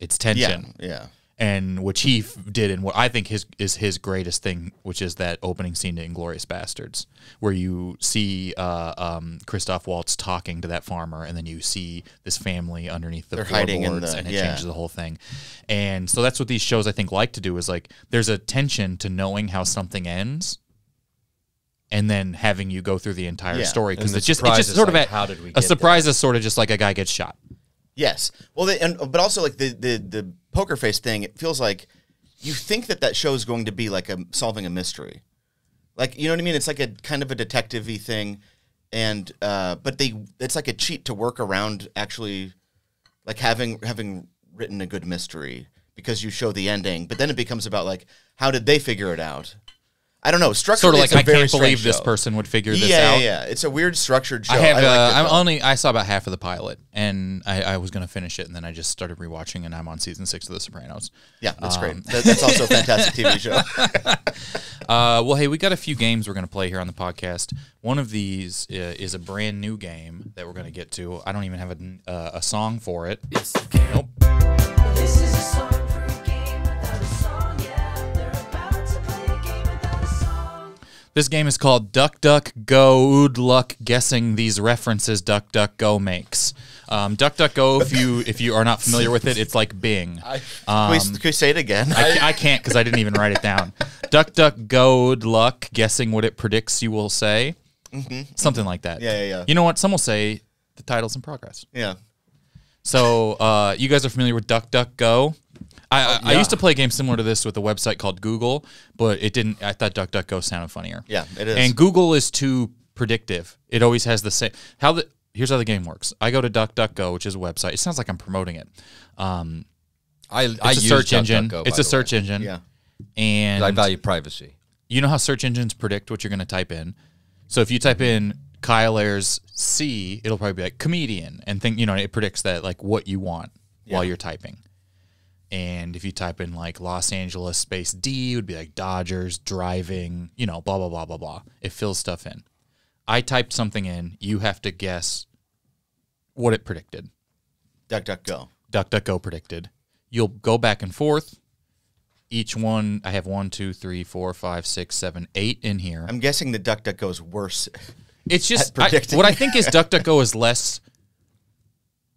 it's tension. Yeah, yeah. And which he did in what I think his is his greatest thing, which is that opening scene to Inglourious Basterds, where you see uh, um, Christoph Waltz talking to that farmer, and then you see this family underneath the floorboards, and it yeah. changes the whole thing. And so that's what these shows, I think, like to do, is like there's a tension to knowing how something ends and then having you go through the entire yeah. story. Because it's just, it's just sort like, of at, a surprise there? is sort of just like a guy gets shot. Yes. Well, they, and, but also like the, the, the Poker Face thing, it feels like you think that that show is going to be like a, solving a mystery. Like, you know what I mean? It's like a kind of a detective-y thing. And, uh, but they, it's like a cheat to work around actually like having, having written a good mystery, because you show the ending, but then it becomes about like, how did they figure it out? I don't know. Structurally, sort of like I can't believe this person would figure this out. Yeah, yeah, it's a weird structured show. I have. Uh, I'm only. I saw about half of the pilot, and I, I was going to finish it, and then I just started rewatching, and I'm on season six of The Sopranos. Yeah, that's um, great. That, that's also a fantastic T V show. uh, well, hey, we got a few games we're going to play here on the podcast. One of these uh, is a brand new game that we're going to get to. I don't even have a uh, a song for it. Yes, you can. Nope. This is a song. This game is called DuckDuckGo. Good luck guessing these references DuckDuckGo makes. Um, DuckDuckGo, if you if you are not familiar with it, it's like Bing. Um, can, we, can we say it again? I, I can't because I didn't even write it down. DuckDuckGo, good luck guessing what it predicts you will say. Mm-hmm. Something like that. Yeah, yeah, yeah. You know what? Some will say the title's in progress. Yeah. So uh, you guys are familiar with DuckDuckGo? I, I, yeah. I used to play a game similar to this with a website called Google, but it didn't. I thought DuckDuckGo sounded funnier. Yeah, it is. And Google is too predictive. It always has the same. How the here's how the game works. I go to DuckDuckGo, which is a website. It sounds like I'm promoting it. Um, I it's I a use search engine. Go, it's a search way. engine. Yeah, and I value privacy. You know how search engines predict what you're going to type in. So if you type in Kyle Ayers C, it'll probably be like comedian, and think you know it predicts that like what you want yeah. while you're typing. And if you type in like Los Angeles space D, it would be like Dodgers, driving, you know, blah, blah, blah, blah, blah. It fills stuff in. I typed something in. You have to guess what it predicted. DuckDuckGo. DuckDuckGo predicted. You'll go back and forth. Each one, I have one, two, three, four, five, six, seven, eight in here. I'm guessing the DuckDuckGo is worse. It's just I, what I think is DuckDuckGo is less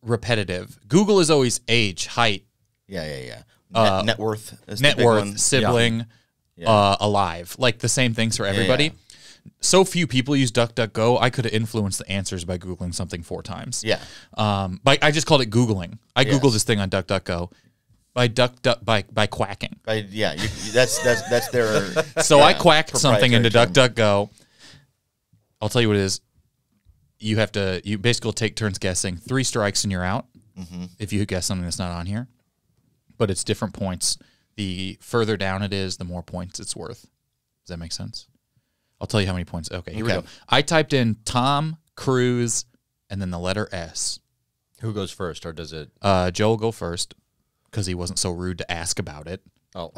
repetitive. Google is always age, height. Yeah, yeah, yeah. Net, uh, net worth. Is net worth, one. sibling, yeah. Yeah. Uh, alive. Like the same things for everybody. Yeah, yeah. So few people use DuckDuckGo, I could have influenced the answers by Googling something four times. Yeah. Um, by, I just called it Googling. I yes. Googled this thing on DuckDuckGo. By duck, duck by by quacking. By, yeah, you, that's, that's, that's their So yeah, I quacked something into DuckDuckGo. I'll tell you what it is. You have to, you basically take turns guessing. Three strikes and you're out. Mm-hmm. If you guess something that's not on here. But it's different points. The further down it is, the more points it's worth. Does that make sense? I'll tell you how many points. Okay, here okay. we go. I typed in Tom Cruise and then the letter S. Who goes first, or does it? Uh, Joel go first because he wasn't so rude to ask about it. Oh.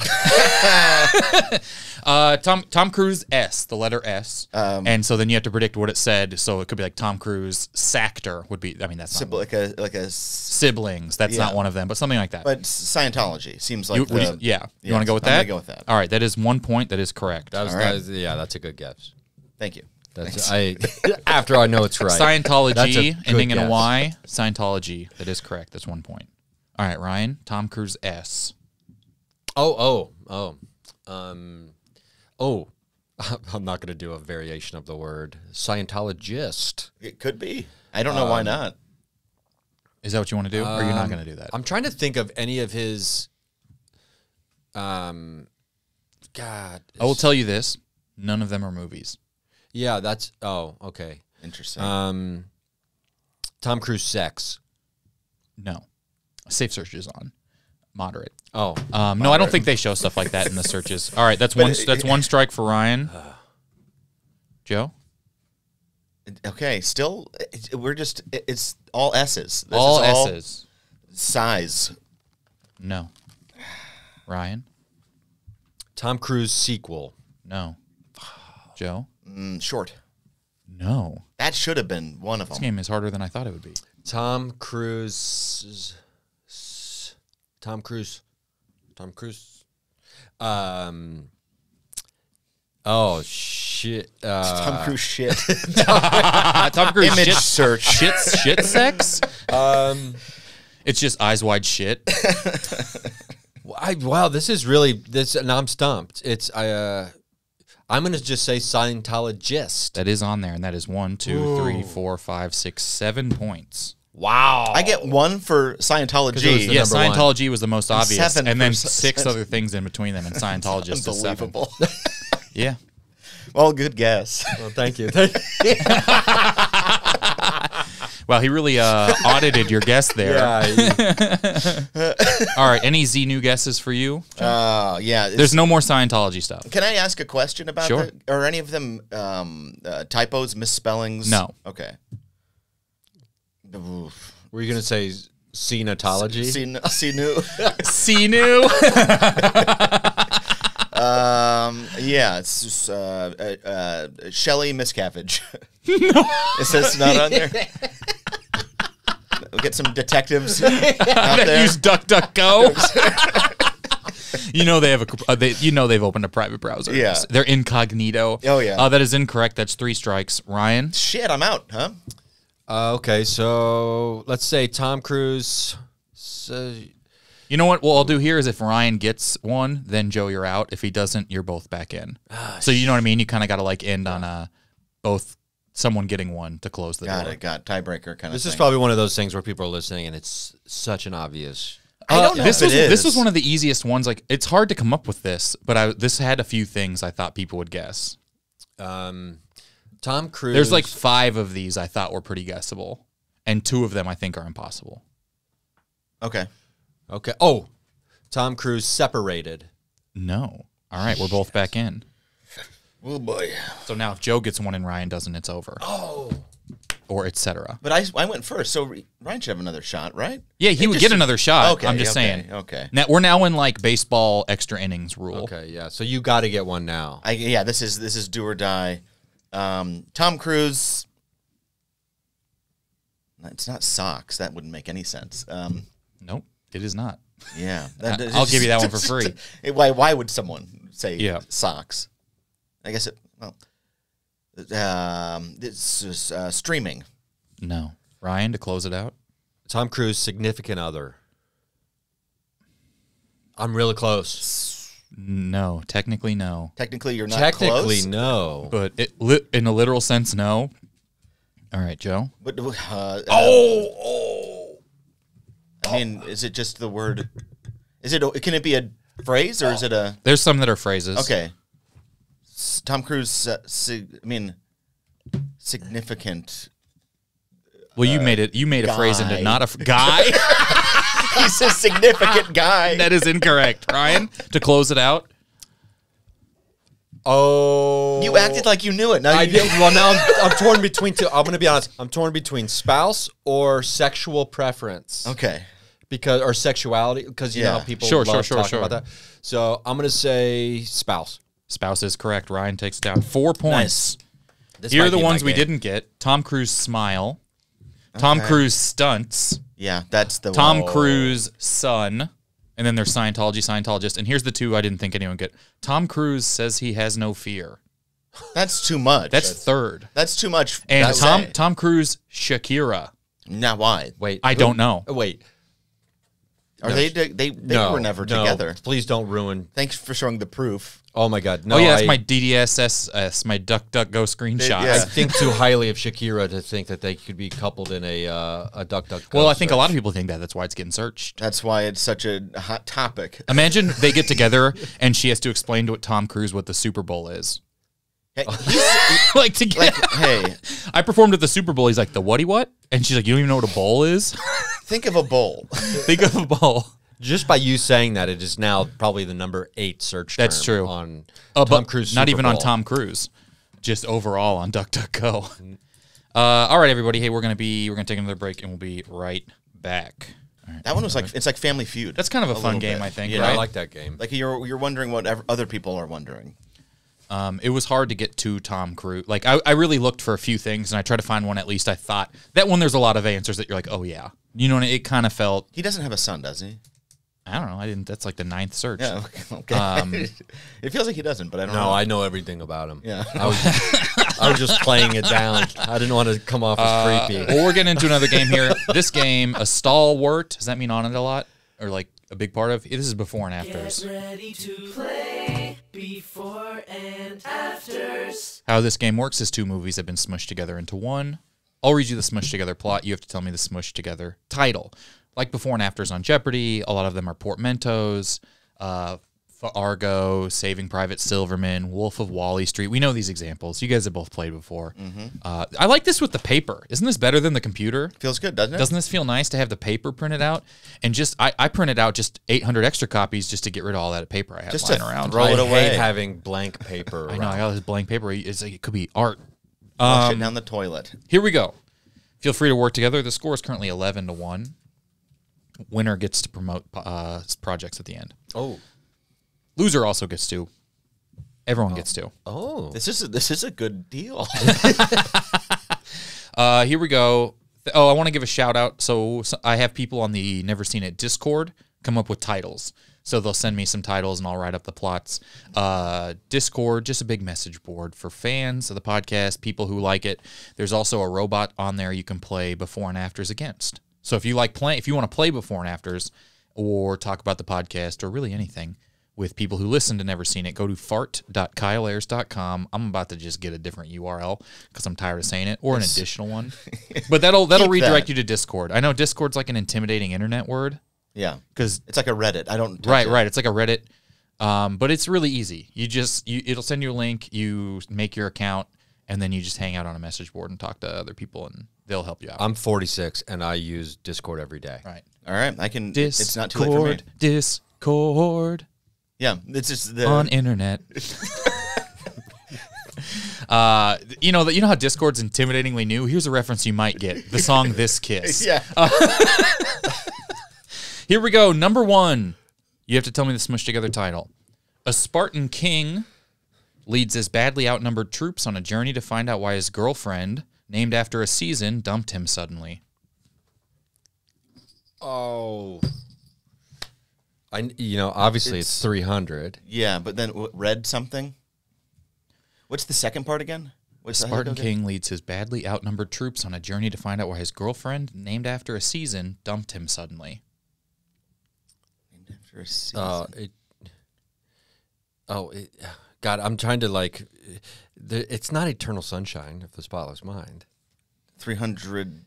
uh, Tom Tom Cruise S, the letter S. Um, and so then you have to predict what it said. So it could be like Tom Cruise Sactor would be, I mean, that's sibling, not. Like a, like a. Siblings. That's yeah. not one of them, but something like that. But Scientology seems like you, the, you, Yeah. You yeah, want to go with that? I'm going to go with that. All right. That is one point. That is correct. That was, right. that is, yeah, that's a good guess. Thank you. That's I, after I know it's right. Scientology, ending guess. in a Y. Scientology. That is correct. That's one point. All right, Ryan. Tom Cruise S. Oh, oh, oh, um, oh, I'm not going to do a variation of the word. Scientologist. It could be. I don't know um, why not. Is that what you want to do? Um, or are you not going to do that? I'm trying to think of any of his, um, God. I will tell you this. None of them are movies. Yeah, that's, oh, okay. Interesting. Um, Tom Cruise sex. No. Safe search is on. Moderate. Oh. Um, no, moderate. I don't think they show stuff like that in the searches. All right, that's one that's one strike for Ryan. Joe? Okay, still, we're just, it's all S's. This all is all S's. Size. No. Ryan? Tom Cruise sequel. No. Joe? Mm, short. No. That should have been one of them. This game is harder than I thought it would be. Tom Cruise... Tom Cruise, Tom Cruise, um, oh shit, uh, Tom Cruise shit, Tom, Tom Cruise image shit, search shit, shit sex, um, it's just eyes wide shit. I, wow, this is really this, and I'm stumped. It's I, uh, I'm gonna just say Scientologist. That is on there, and that is one, two, Ooh. three, four, five, six, seven points. Wow. I get one for Scientology. Yeah, Scientology one. was the most obvious. And, and then six seven. other things in between them, and Scientologist is seven. Yeah. Well, good guess. Well, thank you. Thank you. Well, he really uh, audited your guess there. Yeah, yeah. All right, any Z new guesses for you? Uh, yeah. There's no more Scientology stuff. Can I ask a question about sure. the, are any of them um, uh, typos, misspellings? No. Okay. Oof. Were you going to say cenotology? Cenu. Cenu. um, yeah, it's just, uh, uh, uh, Shelley Miscavige. No. Is this not on there? We'll get some detectives out that there. Use DuckDuckGo. You know they have a. Uh, they, you know they've opened a private browser. Yeah, so they're incognito. Oh yeah. Uh, that is incorrect. That's three strikes. Ryan. Shit, I'm out. Huh. Uh, okay, so let's say Tom Cruise. So you know what? What I'll do here is if Ryan gets one, then Joe, you're out. If he doesn't, you're both back in. Oh, so you know what I mean? You kind of got to like end on a both someone getting one to close the got door. It, got it. Tiebreaker kind of. This thing. is probably one of those things where people are listening, and it's such an obvious. I don't know. Uh, this was this was one of the easiest ones. Like it's hard to come up with this, but I this had a few things I thought people would guess. Um. Tom Cruise. There's like five of these I thought were pretty guessable, and two of them I think are impossible. Okay. Okay. Oh, Tom Cruise separated. No. All right, we're both back in. Oh, boy. So now if Joe gets one and Ryan doesn't, it's over. Oh. Or et cetera. But I, I went first, so Ryan should have another shot, right? Yeah, he it would just, get another shot. Okay, I'm just okay, saying. Okay. Now we're now in like baseball extra innings rule. Okay, yeah. So you got to get one now. I, yeah, this is this is do or die. Um, Tom Cruise. It's not socks. That wouldn't make any sense. Um, nope, it is not. Yeah, that, I'll just, give you that one for free. Why? Why would someone say yeah. socks? I guess it. Well, um, this is uh, streaming. No, Ryan, to close it out. Tom Cruise, significant other. I'm really close. No, technically no. Technically, you're not technically close. Technically no, but it li in a literal sense, no. All right, Joe. But uh, oh, oh, I mean, is it just the word? Is it? Can it be a phrase or oh. is it a? There's some that are phrases. Okay. Tom Cruise. Uh, sig I mean, significant. Well, you uh, made it. You made guy. a phrase into not a f guy. He's a significant guy. That is incorrect, Ryan. To close it out. Oh, you acted like you knew it. Now you I did. Well, now I'm, I'm torn between two. I'm going to be honest. I'm torn between spouse or sexual preference. Okay, because or sexuality, because you yeah. know how people sure, love sure, sure, talking sure. about that. So I'm gonna say spouse. Spouse is correct. Ryan takes it down four points. Nice. Here are the ones we didn't get. Tom Cruise smile. Okay. Tom Cruise stunts. Yeah, that's the Tom whoa. Cruise son. And then there's Scientology, Scientologist. And here's the two I didn't think anyone could. Tom Cruise says he has no fear. That's too much. That's, that's third. That's too much. And Tom say. Tom Cruise, Shakira. Now why? Wait. I who, don't know. Wait. Are no. they they, they no, were never no. together. Please don't ruin. Thanks for showing the proof. Oh, my God. No, oh, yeah, that's I, my D D S S, my DuckDuckGo screenshot. Yeah. I think too highly of Shakira to think that they could be coupled in a uh, a DuckDuckGo Well, I think search. a lot of people think that. That's why it's getting searched. That's why it's such a hot topic. Imagine they get together and she has to explain to Tom Cruise what the Super Bowl is. Hey, like, to get, like, hey. I performed at the Super Bowl. He's like, the whatty what? And she's like, you don't even know what a bowl is? Think of a bowl. Think of a bowl. Just by you saying that, it is now probably the number eight search term. That's true. On uh, Tom Cruise Super Not even Bowl. on Tom Cruise. Just overall on DuckDuckGo. Uh, all right, everybody. Hey, we're going to be, we're going to take another break, and we'll be right back. Right, that one was like, it's like Family Feud. That's kind of a, a fun game, bit. I think. Yeah, right? I like that game. Like you're, you're wondering what other people are wondering. Um, it was hard to get to Tom Cruise. Like I, I really looked for a few things, and I tried to find one at least I thought. That one, there's a lot of answers that you're like, oh, yeah. You know, it kind of felt. He doesn't have a son, does he? I don't know. I didn't. That's like the ninth search. Yeah, okay. Um, it feels like he doesn't, but I don't no, know. No, I know everything about him. Yeah, I was, I was just playing it down. I didn't want to come off as creepy. Uh, well, we're getting into another game here. This game, a stalwart. Does that mean on it a lot? Or like a big part of? This is before and afters. Get ready to play before and afters. How this game works is two movies have been smushed together into one. I'll read you the smushed together plot. You have to tell me the smushed together title. Like before and afters on Jeopardy, a lot of them are portmanteaus, uh, Fargo, Saving Private Silverman, Wolf of Wall Street. We know these examples. You guys have both played before. Mm-hmm. uh, I like this with the paper. Isn't this better than the computer? Feels good, doesn't it? Doesn't this feel nice to have the paper printed out? And just I, I printed out just eight hundred extra copies just to get rid of all that paper I had just lying around. Throw I it away. Hate having blank paper. Around. I know. I got this blank paper. It's like, it could be art. Wash um, it down the toilet. Here we go. Feel free to work together. The score is currently eleven to one. Winner gets to promote uh, projects at the end. Oh, loser also gets to. Everyone oh. gets to. Oh, this is a, this is a good deal. uh, here we go. Oh, I want to give a shout out. So, so I have people on the Never Seen It Discord come up with titles. So they'll send me some titles and I'll write up the plots. Uh, Discord, just a big message board for fans of the podcast, people who like it. There's also a robot on there you can play before and afters against. So if you like play, if you want to play before and afters, or talk about the podcast, or really anything with people who listen to Never Seen It, go to fart dot kyle ayers dot com. I'm about to just get a different U R L because I'm tired of saying it, or an additional one. But that'll that'll redirect that. you to Discord. I know Discord's like an intimidating internet word. Yeah, because it's like a Reddit. I don't touch right, it. right. It's like a Reddit, um, but it's really easy. You just you, it'll send you a link. You make your account, and then you just hang out on a message board and talk to other people and. They'll help you out. I'm forty-six, and I use Discord every day. Right. All right. I can. Discord, it's not too late for me. Discord. Yeah. It's just the on internet. uh, you know that you know how Discord's intimidatingly new. Here's a reference you might get: the song "This Kiss." Yeah. Uh, here we go. Number one. You have to tell me the smushed together title. A Spartan king leads his badly outnumbered troops on a journey to find out why his girlfriend, named after a season, dumped him suddenly. Oh, I you know obviously it's, it's three hundred. Yeah, but then w read something. What's the second part again? What's the Spartan king leads his badly outnumbered troops on a journey to find out why his girlfriend, named after a season, dumped him suddenly. Named after a season. Uh, it, oh, it, God, I'm trying to like. The, it's not Eternal Sunshine of the Spotless Mind. Three hundred.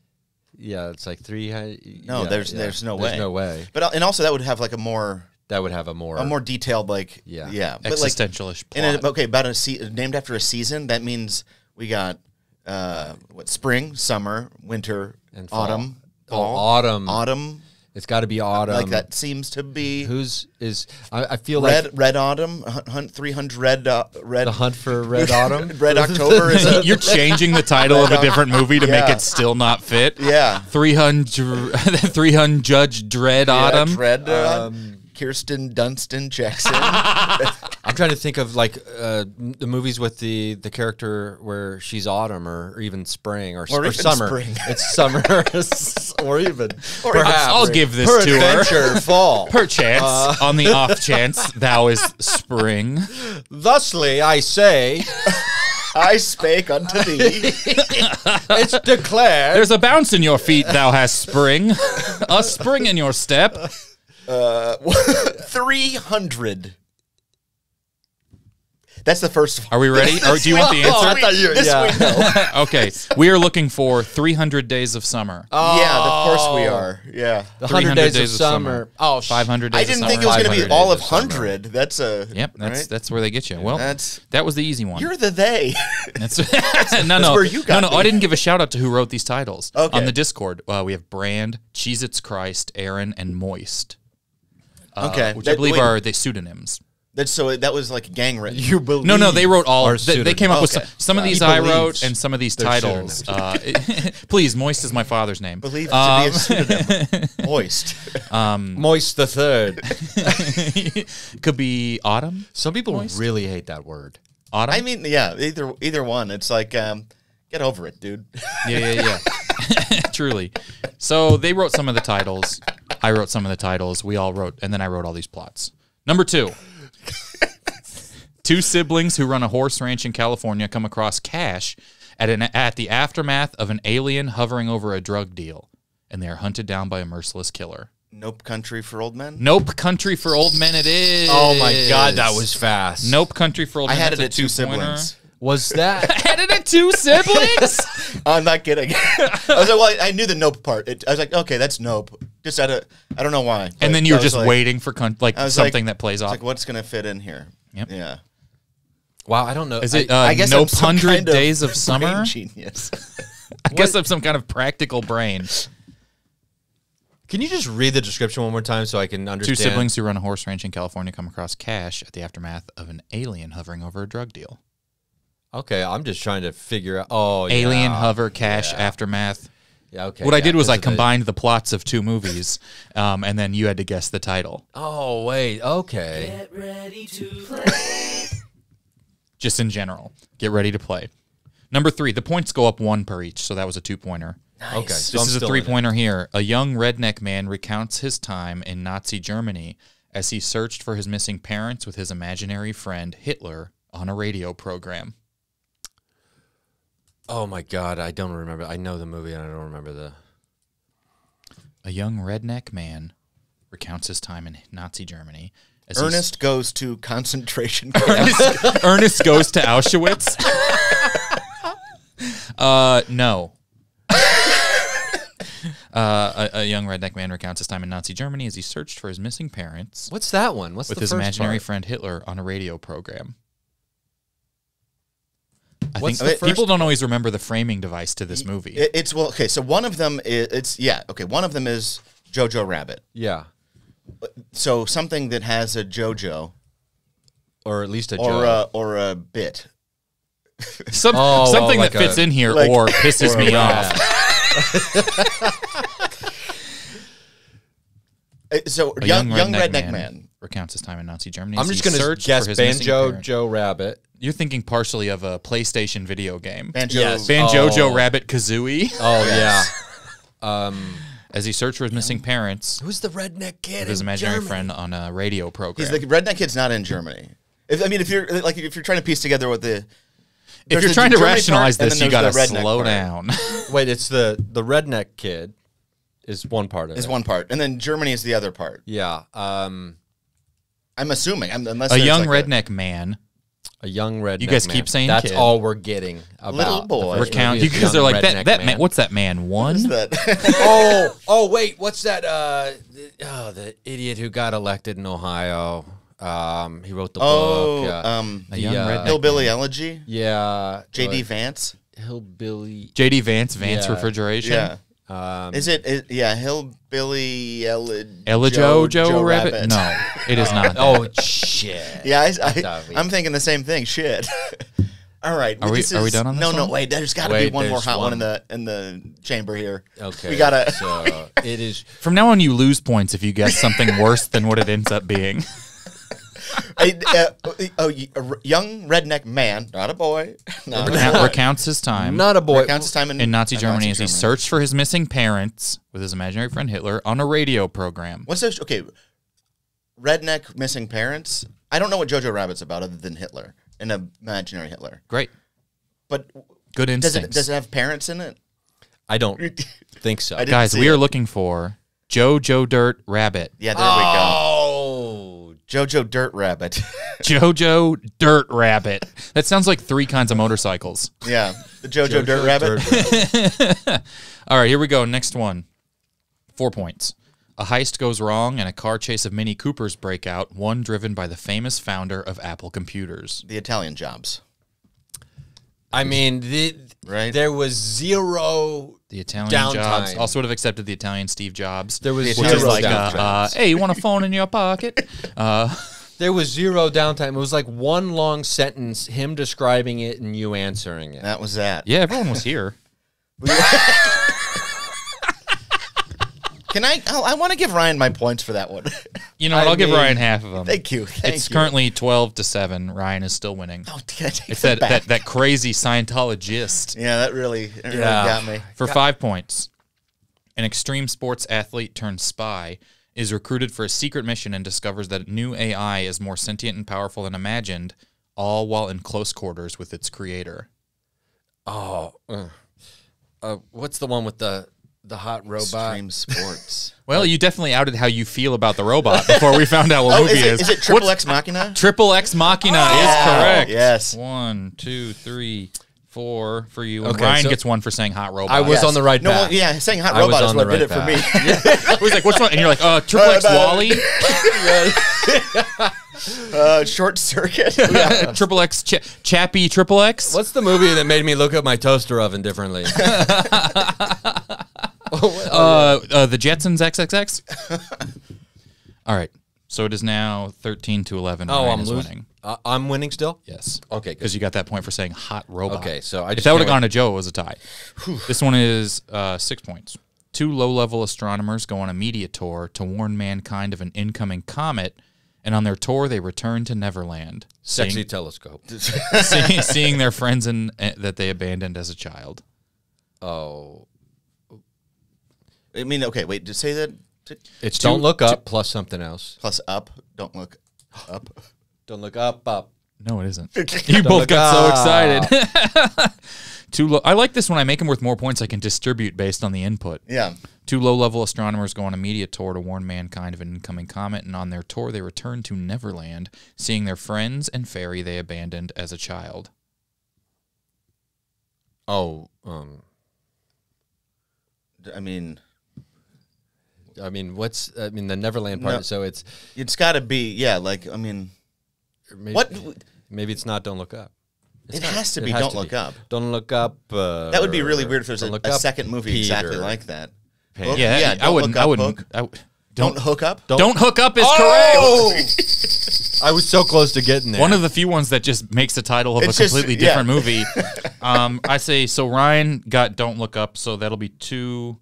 Yeah, it's like three hundred. No, yeah, there's yeah. there's no there's way. No way. But and also that would have like a more that would have a more a more detailed like yeah yeah existentialish but like, plot. And it, okay, about a se named after a season. That means we got uh, what spring, summer, winter, and fall. autumn, fall. Oh, autumn, autumn. It's got to be autumn. Like that seems to be. Who's is? I, I feel red, like red autumn. Hunt three hundred red uh, red. The hunt for red autumn. Red October is. A, you're changing the title of a different movie to yeah. make it still not fit. Yeah. Three hundred. Three hundred Judge Dread yeah, Autumn. Dread. Uh, um, Kirsten Dunst Jackson. I'm trying to think of like uh, the movies with the the character where she's autumn or, or even spring or, or, or even summer. Spring. It's summer or even. Or perhaps I'll give this per to adventure, her. Fall. Perchance, uh, on the off chance, thou is spring. Thusly, I say. I spake unto thee. It's declared. There's a bounce in your feet, thou hast spring. A spring in your step. Uh, three hundred. That's the first one. Are we ready? Or do you want the answer? Oh, I thought you were, this yeah. we okay. We are looking for three hundred days of summer. Oh. Yeah, of course we are. Yeah. The one hundred days, days of summer. summer. Oh, five hundred days of summer. I didn't think it was going to be all of one hundred. Of that's a... Yep, that's right? That's where they get you. Well, that's, that was the easy one. You're the they. That's, that's, no, no. That's where you got No, no, I didn't give a shout out to who wrote these titles. Okay. On the Discord, uh, we have Brand, Cheez-Its Christ, Aaron, and Moist. Uh, okay. Which that, I believe wait. are the pseudonyms. That's so. That was like gang written. You believe? No, no. They wrote all. They, they came up okay. with some, some yeah. of these he I wrote and some of these titles. Uh, please, Moist is my father's name. Believe um, to be a pseudonym. Moist. Um, Moist the third. Could be autumn. Some people Moist? really hate that word. Autumn. I mean, yeah. Either either one. It's like, um, get over it, dude. Yeah, yeah, yeah. Truly. So they wrote some of the titles. I wrote some of the titles. We all wrote, and then I wrote all these plots. Number two. Two siblings who run a horse ranch in California come across Cash at an at the aftermath of an alien hovering over a drug deal, and they are hunted down by a merciless killer. Nope Country for Old Men? Nope Country for Old Men it is. Oh, my God, that was fast. Nope Country for Old Men. I had it at two siblings. Was that... I had it at two siblings? I'm not kidding. I was like, well, I knew the nope part. It, I was like, okay, that's nope. Just out of... I don't know why. And then you were just like, waiting for like something like, that plays off. Like, what's going to fit in here? Yep. Yeah. Wow, I don't know. Is it uh, I, I guess Nope Hundred Days of, of Summer? Genius. I what? guess I'm some kind of practical brain. Can you just read the description one more time so I can understand? Two siblings who run a horse ranch in California come across Cash at the aftermath of an alien hovering over a drug deal. Okay, I'm just trying to figure out. Oh, alien yeah, hover Cash yeah. aftermath. Yeah, okay. What yeah, I did was I combined the plots of two movies, um, and then you had to guess the title. Oh, wait, okay. Get ready to play. Just in general, get ready to play. Number three, the points go up one per each, so that was a two-pointer. Nice. Okay, so this I'm is a three-pointer here. A young redneck man recounts his time in Nazi Germany as he searched for his missing parents with his imaginary friend Hitler on a radio program. Oh, my God, I don't remember. I know the movie, and I don't remember the... A young redneck man recounts his time in Nazi Germany. As Ernest goes to concentration camp. Ernest, Ernest goes to Auschwitz? uh, no. Uh, a, a young redneck man recounts his time in Nazi Germany as he searched for his missing parents. What's that one? What's the first part? With his imaginary friend Hitler on a radio program. I What's think people don't always remember the framing device to this movie. It's well, okay. So one of them is it's yeah, okay. One of them is Jojo Rabbit. Yeah. So something that has a Jojo, or at least a or a, or a bit. Some, oh, something well, like that fits a, in here like, or pisses or me off. So a young, young redneck, redneck man, man recounts his time in Nazi Germany. I'm just going to guess Banjo Joe Rabbit. You're thinking partially of a PlayStation video game. Banjo, yes. Banjo, oh. Rabbit, Kazooie. Oh, yes. yeah. Um, As he searched for his missing parents. Who's the redneck kid? With his imaginary Germany? friend on a radio program. He's the redneck kid's not in Germany. If, I mean, if you're like, if you're trying to piece together what the if you're trying to rationalize this, you gotta slow down. Wait, it's the the redneck kid is one part of it. Is one part, and then Germany is the other part. Yeah. Um, I'm assuming, unless a young like redneck a, man. A young redneck. You guys man. keep saying that's kid. all we're getting. About Little boy, recount. You guys are like that. That man. man. What's that man? One. What that? oh, oh, wait. What's that? Uh, the, oh, the idiot who got elected in Ohio. Um, he wrote the oh, book. Oh, uh, um, a young uh, hillbilly man. Elegy. Yeah. J D Vance. Hillbilly. J D Vance. Vance yeah. Refrigeration. Yeah. Um, is it, it? Yeah, Hillbilly Elijah Elijo Joe, Joe Rabbit? Rabbit? No, it is not. Oh, shit. Yeah, I, I, I'm thinking the same thing. Shit. All right. Are we, this are is, we done on this No, one? no, wait. There's got to be one more hot one. one in the in the chamber here. Okay. We got to. So it is. From now on, you lose points if you guess something worse than what it ends up being. a, a, a, a young redneck man, not a boy, not a boy. recounts his time. Not a boy. Recounts his time in, in Nazi Germany Nazi as he Germany. searched for his missing parents with his imaginary friend Hitler on a radio program. What's this? Okay. Redneck missing parents. I don't know what Jojo Rabbit's about other than Hitler. An imaginary Hitler. Great. But good instincts. Does it, does it have parents in it? I don't think so. Guys, we it. are looking for Jojo Dirt Rabbit. Yeah, there oh. we go. Oh, Jojo Dirt Rabbit. Jojo Dirt Rabbit. That sounds like three kinds of motorcycles. Yeah, the Jojo, Jojo Dirt, Dirt Rabbit. Dirt. All right, here we go. Next one. Four points. A heist goes wrong, and a car chase of Mini Coopers break out, one driven by the famous founder of Apple Computers. The Italian Jobs. I mean, the, right? there was zero The Italian downtime. Jobs. Also would have accepted the Italian Steve Jobs. There was zero is like, uh, uh, hey, you want a phone in your pocket? Uh, there was zero downtime. It was like one long sentence, him describing it and you answering it. That was that. Yeah, everyone was here. Can I? I want to give Ryan my points for that one. You know, I'll mean, give Ryan half of them. Thank you. Thank it's you. currently twelve to seven. Ryan is still winning. Oh, can I take it's that, back? that that crazy Scientologist. Yeah, that really, that really yeah. got me. For got five points, an extreme sports athlete turned spy is recruited for a secret mission and discovers that new A I is more sentient and powerful than imagined, all while in close quarters with its creator. Oh, uh, uh, what's the one with the? The hot robot. Extreme sports. Well, you definitely outed how you feel about the robot before we found out what oh, movie is it is. Is it Triple What's, X Machina? Triple X Machina oh, is yeah. correct. Yes. One, two, three, four for you. And okay, Ryan so gets one for saying hot robot. I was yes. on the right no, path. Well, yeah, saying hot I robot is what right did it for me. Yeah. I was like, which one? And you're like, uh, Triple X Wally? Uh, Short Circuit. Yeah. Triple X, Ch Chappie Triple X. What's the movie that made me look at my toaster oven differently? uh, uh, the Jetsons triple X. All right. So it is now thirteen to eleven. Oh, Ryan I'm losing. Uh, I'm winning still? Yes. Okay, good. Because you got that point for saying hot robot. Okay, so I just If that would have gone to Joe, it was a tie. Whew. This one is uh, six points. Two low-level astronomers go on a media tour to warn mankind of an incoming comet, and on their tour, they return to Neverland. Sexy seeing, telescope. see, seeing their friends in, uh, that they abandoned as a child. Oh. I mean, okay, wait, did say that? It's don't two, look up two, plus something else. Plus up. Don't look up. Don't look up, up. No, it isn't. You don't both got up. so excited. Two low, I like this when I make them worth more points I can distribute based on the input. Yeah. Two low-level astronomers go on a media tour to warn mankind of an incoming comet, and on their tour they return to Neverland, seeing their friends and fairy they abandoned as a child. Oh, um... I mean... I mean, what's I mean the Neverland part? No, so it's it's got to be yeah. Like I mean, maybe, what? Maybe it's not. Don't look up. It's it not, has to be. Has don't to look be. up. Don't look up. Uh, that would be really weird if there's a, a second movie Peter. exactly like that. Well, yeah, yeah. I wouldn't. I wouldn't. I wouldn't I, don't, don't hook up. Don't, don't hook up is oh! correct. I was so close to getting there. One of the few ones that just makes the title of it's a completely just, different yeah. movie. um, I say so. Ryan got Don't Look Up, so that'll be two.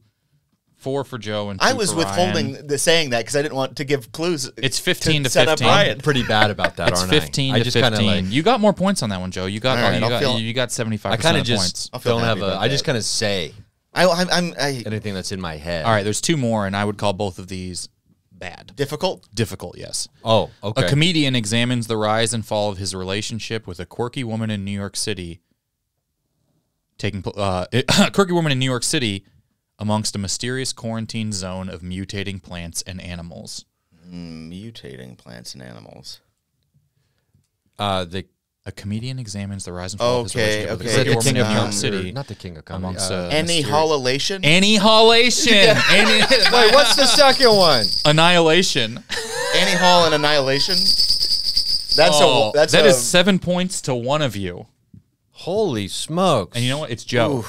Four for Joe and two I was for withholding Ryan. the saying that because I didn't want to give clues. It's fifteen to, to fifteen. I'm pretty bad about that, it's aren't fifteen I? To I just kind of like you got more points on that one, Joe. You got right, you, got, feel, you got seventy-five. I kind of just points. don't have a. I just kind of say I, I, I'm I, anything that's in my head. All right, there's two more, and I would call both of these bad. Difficult, difficult. Yes. Oh, okay. A comedian examines the rise and fall of his relationship with a quirky woman in New York City. Taking uh, a quirky woman in New York City. Amongst a mysterious quarantine zone of mutating plants and animals. Mutating plants and animals. Uh, the a comedian examines the rise and fall okay, of his relationship okay. with the, the King of New York City. Not the King of Comedy. Uh, Any Annihilation? Annihilation. Any Wait, what's the second one? Annihilation. Annie Hall and Annihilation. That's oh, a that's that a, is seven points to one of you. Holy smokes! And you know what? It's Joe.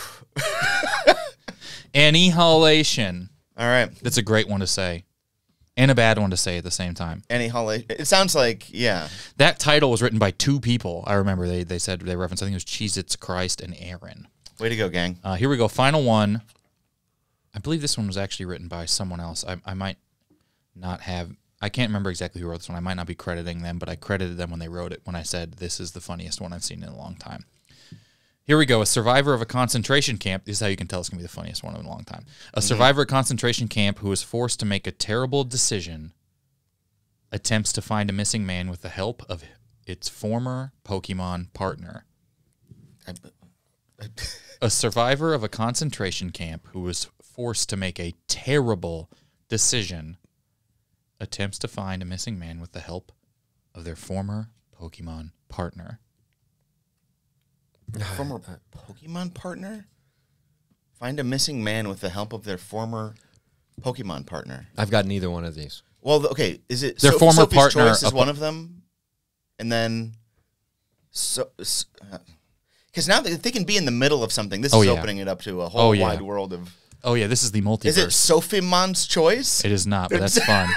Annihilation. All right. That's a great one to say. And a bad one to say at the same time. Annihilation. It sounds like, yeah. That title was written by two people. I remember they, they said, they referenced, I think it was Cheez-Its, Christ, and Aaron. Way to go, gang. Uh, here we go. Final one. I believe this one was actually written by someone else. I, I might not have... I can't remember exactly who wrote this one. I might not be crediting them, but I credited them when they wrote it when I said this is the funniest one I've seen in a long time. Here we go. A survivor of a concentration camp. This is how you can tell it's going to be the funniest one in a long time. A survivor of a concentration camp who is forced to make a terrible decision attempts to find a missing man with the help of its former Pokemon partner. A survivor of a concentration camp who was forced to make a terrible decision attempts to find a missing man with the help of their former Pokemon partner. Former Pokemon partner? Find a missing man with the help of their former Pokemon partner. I've got neither one of these. Well, okay, is it their so former Sophie's partner? Choice is one of them, and then so because uh, now they, they can be in the middle of something. This oh, is yeah. opening it up to a whole oh, yeah. wide world of. Oh, yeah, this is the multiverse. Is it Sophie Mon's choice? It is not, but that's fun.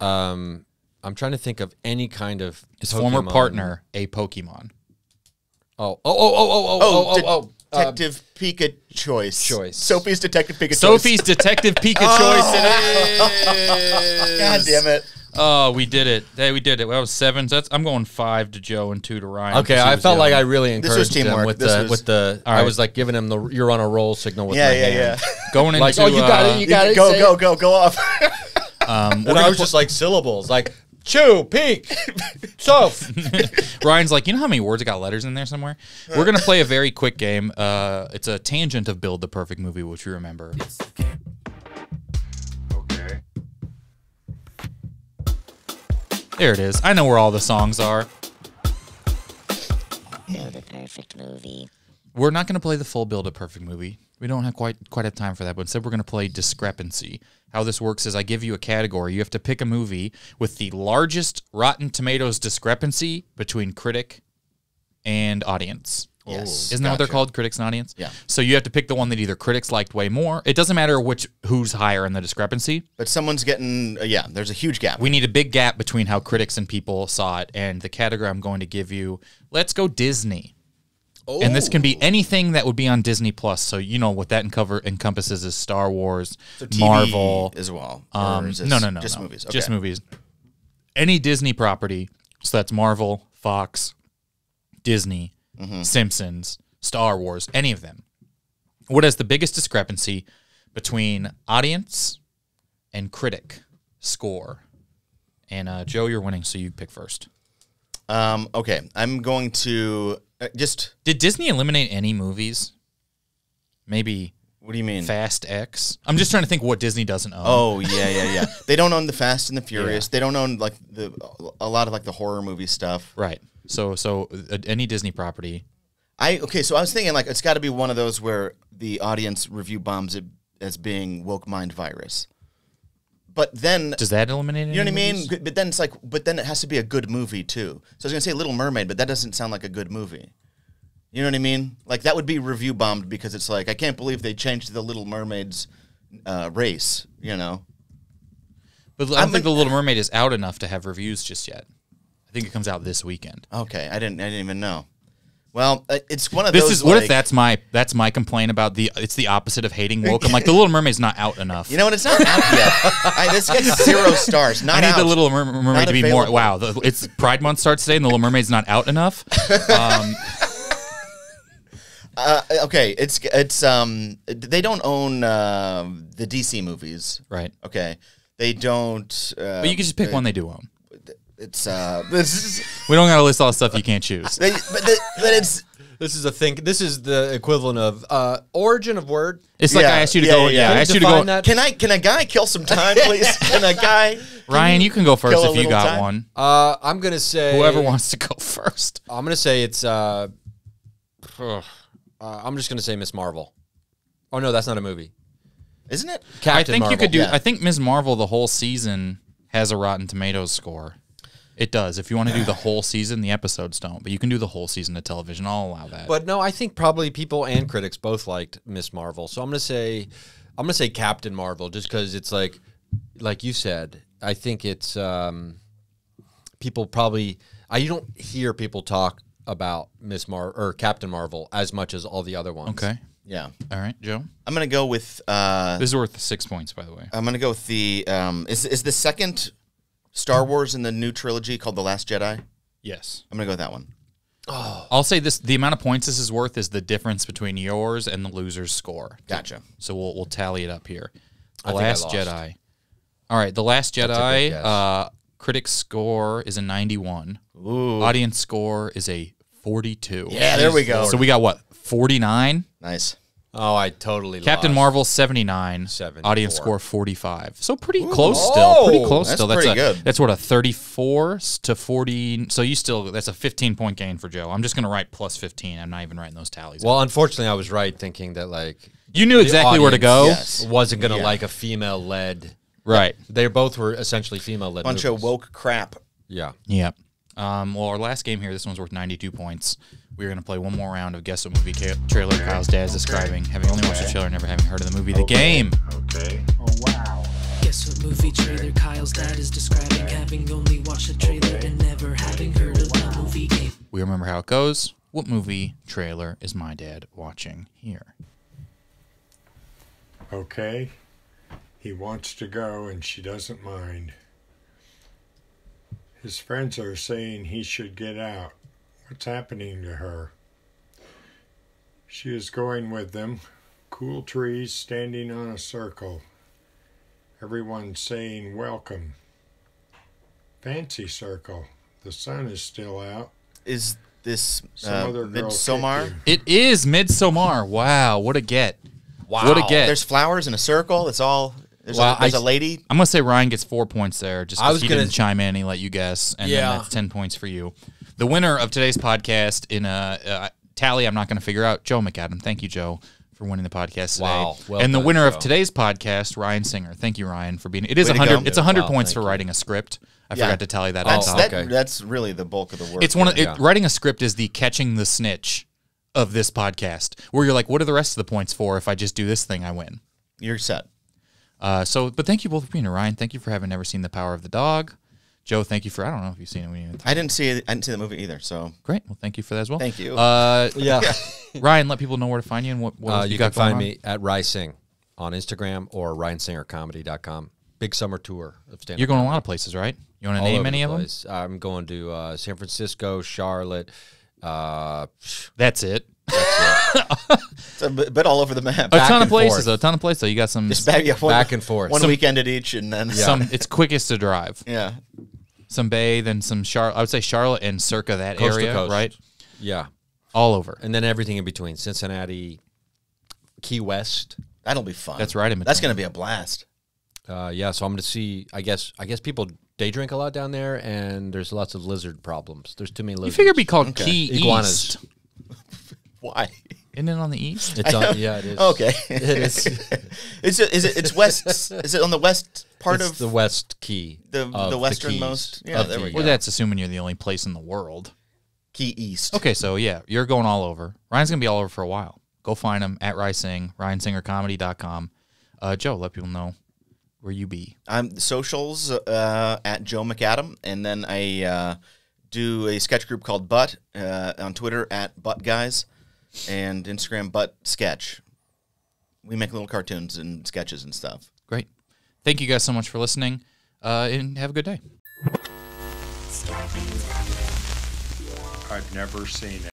um, I'm trying to think of any kind of His Pokemon. former partner, a Pokemon. Oh, oh, oh, oh, oh, oh, oh, oh. Detective um, Pika choice. Choice. Sophie's Detective Pika Sophie's choice. Sophie's Detective Pika oh, choice. God damn it. Oh, we did it. Hey, we did it. Well, that was seven. So that's, I'm going five to Joe and two to Ryan. Okay, I felt like I really encouraged him with the, with the, I was like giving him the you're on a roll signal with my hand. Yeah, yeah, yeah. Going into, like, oh, you got it, you got it. Go, go, go, go off. Um, and I was just like syllables, like, chew, peek, sof. Ryan's like, you know how many words? I got letters in there somewhere. We're going to play a very quick game. Uh, it's a tangent of Build the Perfect Movie, which we remember. Yes. There it is. I know where all the songs are. Build a perfect movie. We're not going to play the full Build a Perfect Movie. We don't have quite quite have time for that, but instead we're going to play Discrepancy. How this works is I give you a category. You have to pick a movie with the largest Rotten Tomatoes discrepancy between critic and audience. Yes. Isn't that gotcha. what they're called, critics and audience? Yeah. So you have to pick the one that either critics liked way more. It doesn't matter which who's higher in the discrepancy. But someone's getting, uh, yeah, there's a huge gap. We need a big gap between how critics and people saw it. And the category I'm going to give you, let's go Disney. Oh. And this can be anything that would be on Disney Plus. So you know what that encover, encompasses is Star Wars, so T V Marvel. as well. Um, is no, no, no. Just no. movies. Okay. Just movies. Any Disney property. So that's Marvel, Fox, Disney. Mm-hmm. Simpsons, Star Wars, any of them. What is the biggest discrepancy between audience and critic score? And uh, Joe, you're winning, so you pick first. Um, okay, I'm going to uh, just... Did Disney eliminate any movies? Maybe... What do you mean? Fast X. I'm just trying to think what Disney doesn't own. Oh, yeah, yeah, yeah. They don't own the Fast and the Furious. Yeah. They don't own like the a lot of like the horror movie stuff. Right. So so uh, any Disney property. I okay, so I was thinking like it's got to be one of those where the audience review bombs it as being woke mind virus. But then does that eliminate it? You know what I mean? But then it's like but then it has to be a good movie too. So I was going to say Little Mermaid, but that doesn't sound like a good movie. You know what I mean? Like, that would be review bombed because it's like, I can't believe they changed the Little Mermaid's uh, race, you know? But I don't I'm think The Little Mermaid is out enough to have reviews just yet. I think it comes out this weekend. Okay, I didn't I didn't even know. Well, it's one of this those. This is, what like, if that's my that's my complaint about the, it's the opposite of hating woke. I'm like, The Little Mermaid's not out enough. You know what, it's not out yet. I, this gets zero stars, not I need out. The Little Mer Mermaid not to be available. more, wow, the, it's Pride Month starts today and The Little Mermaid's not out enough. Um... Uh, okay, it's it's um they don't own uh, the D C movies, right? Okay, they don't. Uh, but you can just pick they, one they do own. It's uh, this is, we don't got to list all the stuff you can't choose. They, but, they, but it's this is a thing. This is the equivalent of uh, origin of word. It's like yeah, I asked you to yeah, go. Yeah, yeah. I asked you to go. That? Can I can a guy kill some time, please? Can a guy? Ryan, you, you can go first if you got time? one. Uh, I'm gonna say whoever wants to go first. I'm gonna say it's uh. Uh, I'm just gonna say Miz Marvel. Oh no, that's not a movie, isn't it? Captain I think Marvel. you could do. Yeah. I think Miz Marvel the whole season has a Rotten Tomatoes score. It does. If you want to do the whole season, the episodes don't. But you can do the whole season of television. I'll allow that. But no, I think probably people and critics both liked Miz Marvel. So I'm gonna say, I'm gonna say Captain Marvel, just because it's like, like you said, I think it's um, people probably. I don't hear people talk about Miz Mar or Captain Marvel as much as all the other ones. Okay. Yeah. All right, Joe. I'm gonna go with. Uh, this is worth six points, by the way. I'm gonna go with the. Um, is is the second Star Wars in the new trilogy called The Last Jedi? Yes. I'm going to go with that one. Oh. I'll say this. The amount of points this is worth is the difference between yours and the loser's score. Gotcha. So we'll, we'll tally it up here. The Last Jedi. All right. The Last Jedi, uh, critic score is a ninety-one. Ooh. Audience score is a forty-two. Yeah, there we go. So we got what? forty-nine? Nice. Oh, I totally Captain lost. Captain Marvel, seventy-nine. seventy-four. Audience score, forty-five. So pretty Ooh, close oh, still. Pretty close that's still. That's pretty a, good. That's what, a thirty-four to forty. So you still, that's a fifteen-point gain for Joe. I'm just going to write plus fifteen. I'm not even writing those tallies. Well, out. Unfortunately, I was right thinking that, like, you knew exactly where to go. Yes. Wasn't going to yeah. like a female-led. Right. They both were essentially female-led. Bunch movies. Of woke crap. Yeah. Yeah. Um, well, our last game here, this one's worth ninety-two points. We're going to play one more round of Guess What Movie Trailer Kyle's dad's describing, having only watched the trailer, never having heard of the movie, The Game. Okay. Oh, wow. Guess What Movie Trailer Kyle's dad is describing, having only watched the trailer and never having heard of the movie Game. We remember how it goes. What movie trailer is my dad watching here? Okay. He wants to go and she doesn't mind. His friends are saying he should get out. What's happening to her? She is going with them. Cool trees standing on a circle. Everyone saying welcome. Fancy circle. The sun is still out. Is this uh, Midsommar? It is Midsommar. Wow, what a get. Wow. What a get. There's flowers in a circle. It's all... There's, well, a, there's I, a lady. I'm going to say Ryan gets four points there just because he gonna, didn't chime in. He let you guess. And yeah. then that's ten points for you. The winner of today's podcast in a, a tally I'm not going to figure out, Joe McAdam. Thank you, Joe, for winning the podcast today. Wow. Well and done, the winner Joe. Of today's podcast, Ryan Singer. Thank you, Ryan, for being. It is one hundred. It's one hundred wow, points for you. Writing a script. I yeah. forgot to tally that out. That's, that, okay. that's really the bulk of the work. It's one of, it, yeah. Writing a script is the catching the snitch of this podcast where you're like, what are the rest of the points for? If I just do this thing, I win. You're set. Uh, so, but thank you both for being here, Ryan. Thank you for having never seen The Power of the Dog. Joe, thank you for, I don't know if you've seen it. Even I didn't see it. I didn't see the movie either, so. Great. Well, thank you for that as well. Thank you. Uh, yeah. Ryan, let people know where to find you and what, what uh, you, you got going on. You can find me at Ryan Sing on Instagram or ryan singer comedy dot com. Big summer tour of stand-up. You're going to a lot of places, right? You want to name any of them? I'm going to uh, San Francisco, Charlotte. Uh, That's it. That's it. It's a bit all over the map. A ton of places, though. A ton of places. You got some Just back, yeah, one, back and forth. One some, weekend at each, and then yeah. some. It's quickest to drive. Yeah, some Bay, then some Charlotte. I would say Charlotte and circa that coast area, coast. Right? Yeah, all over, and then everything in between. Cincinnati, Key West. That'll be fun. That's right. In between. That's going to be a blast. Uh, yeah. So I'm going to see. I guess. I guess people. They drink a lot down there, and there's lots of lizard problems. There's too many lizards. You figure it'd be called okay. Key Iguanas. East. Why? Isn't it on the east? It's on, yeah, it is. Okay. It is. It's, a, is it, it's west. Is it on the west part it's of? the west key. The, the westernmost. Yeah, there the, we go. Well, that's assuming you're the only place in the world. Key East. Okay, so, yeah, you're going all over. Ryan's going to be all over for a while. Go find him at Rysing, ryan singer comedy dot com. Uh, Joe, let people know where you be. I'm socials uh, at Joe McAdam, and then I uh, do a sketch group called Butt uh, on Twitter at Butt Guys. And Instagram, Butt Sketch. We make little cartoons and sketches and stuff. Great. Thank you guys so much for listening, uh, and have a good day. I've never seen it.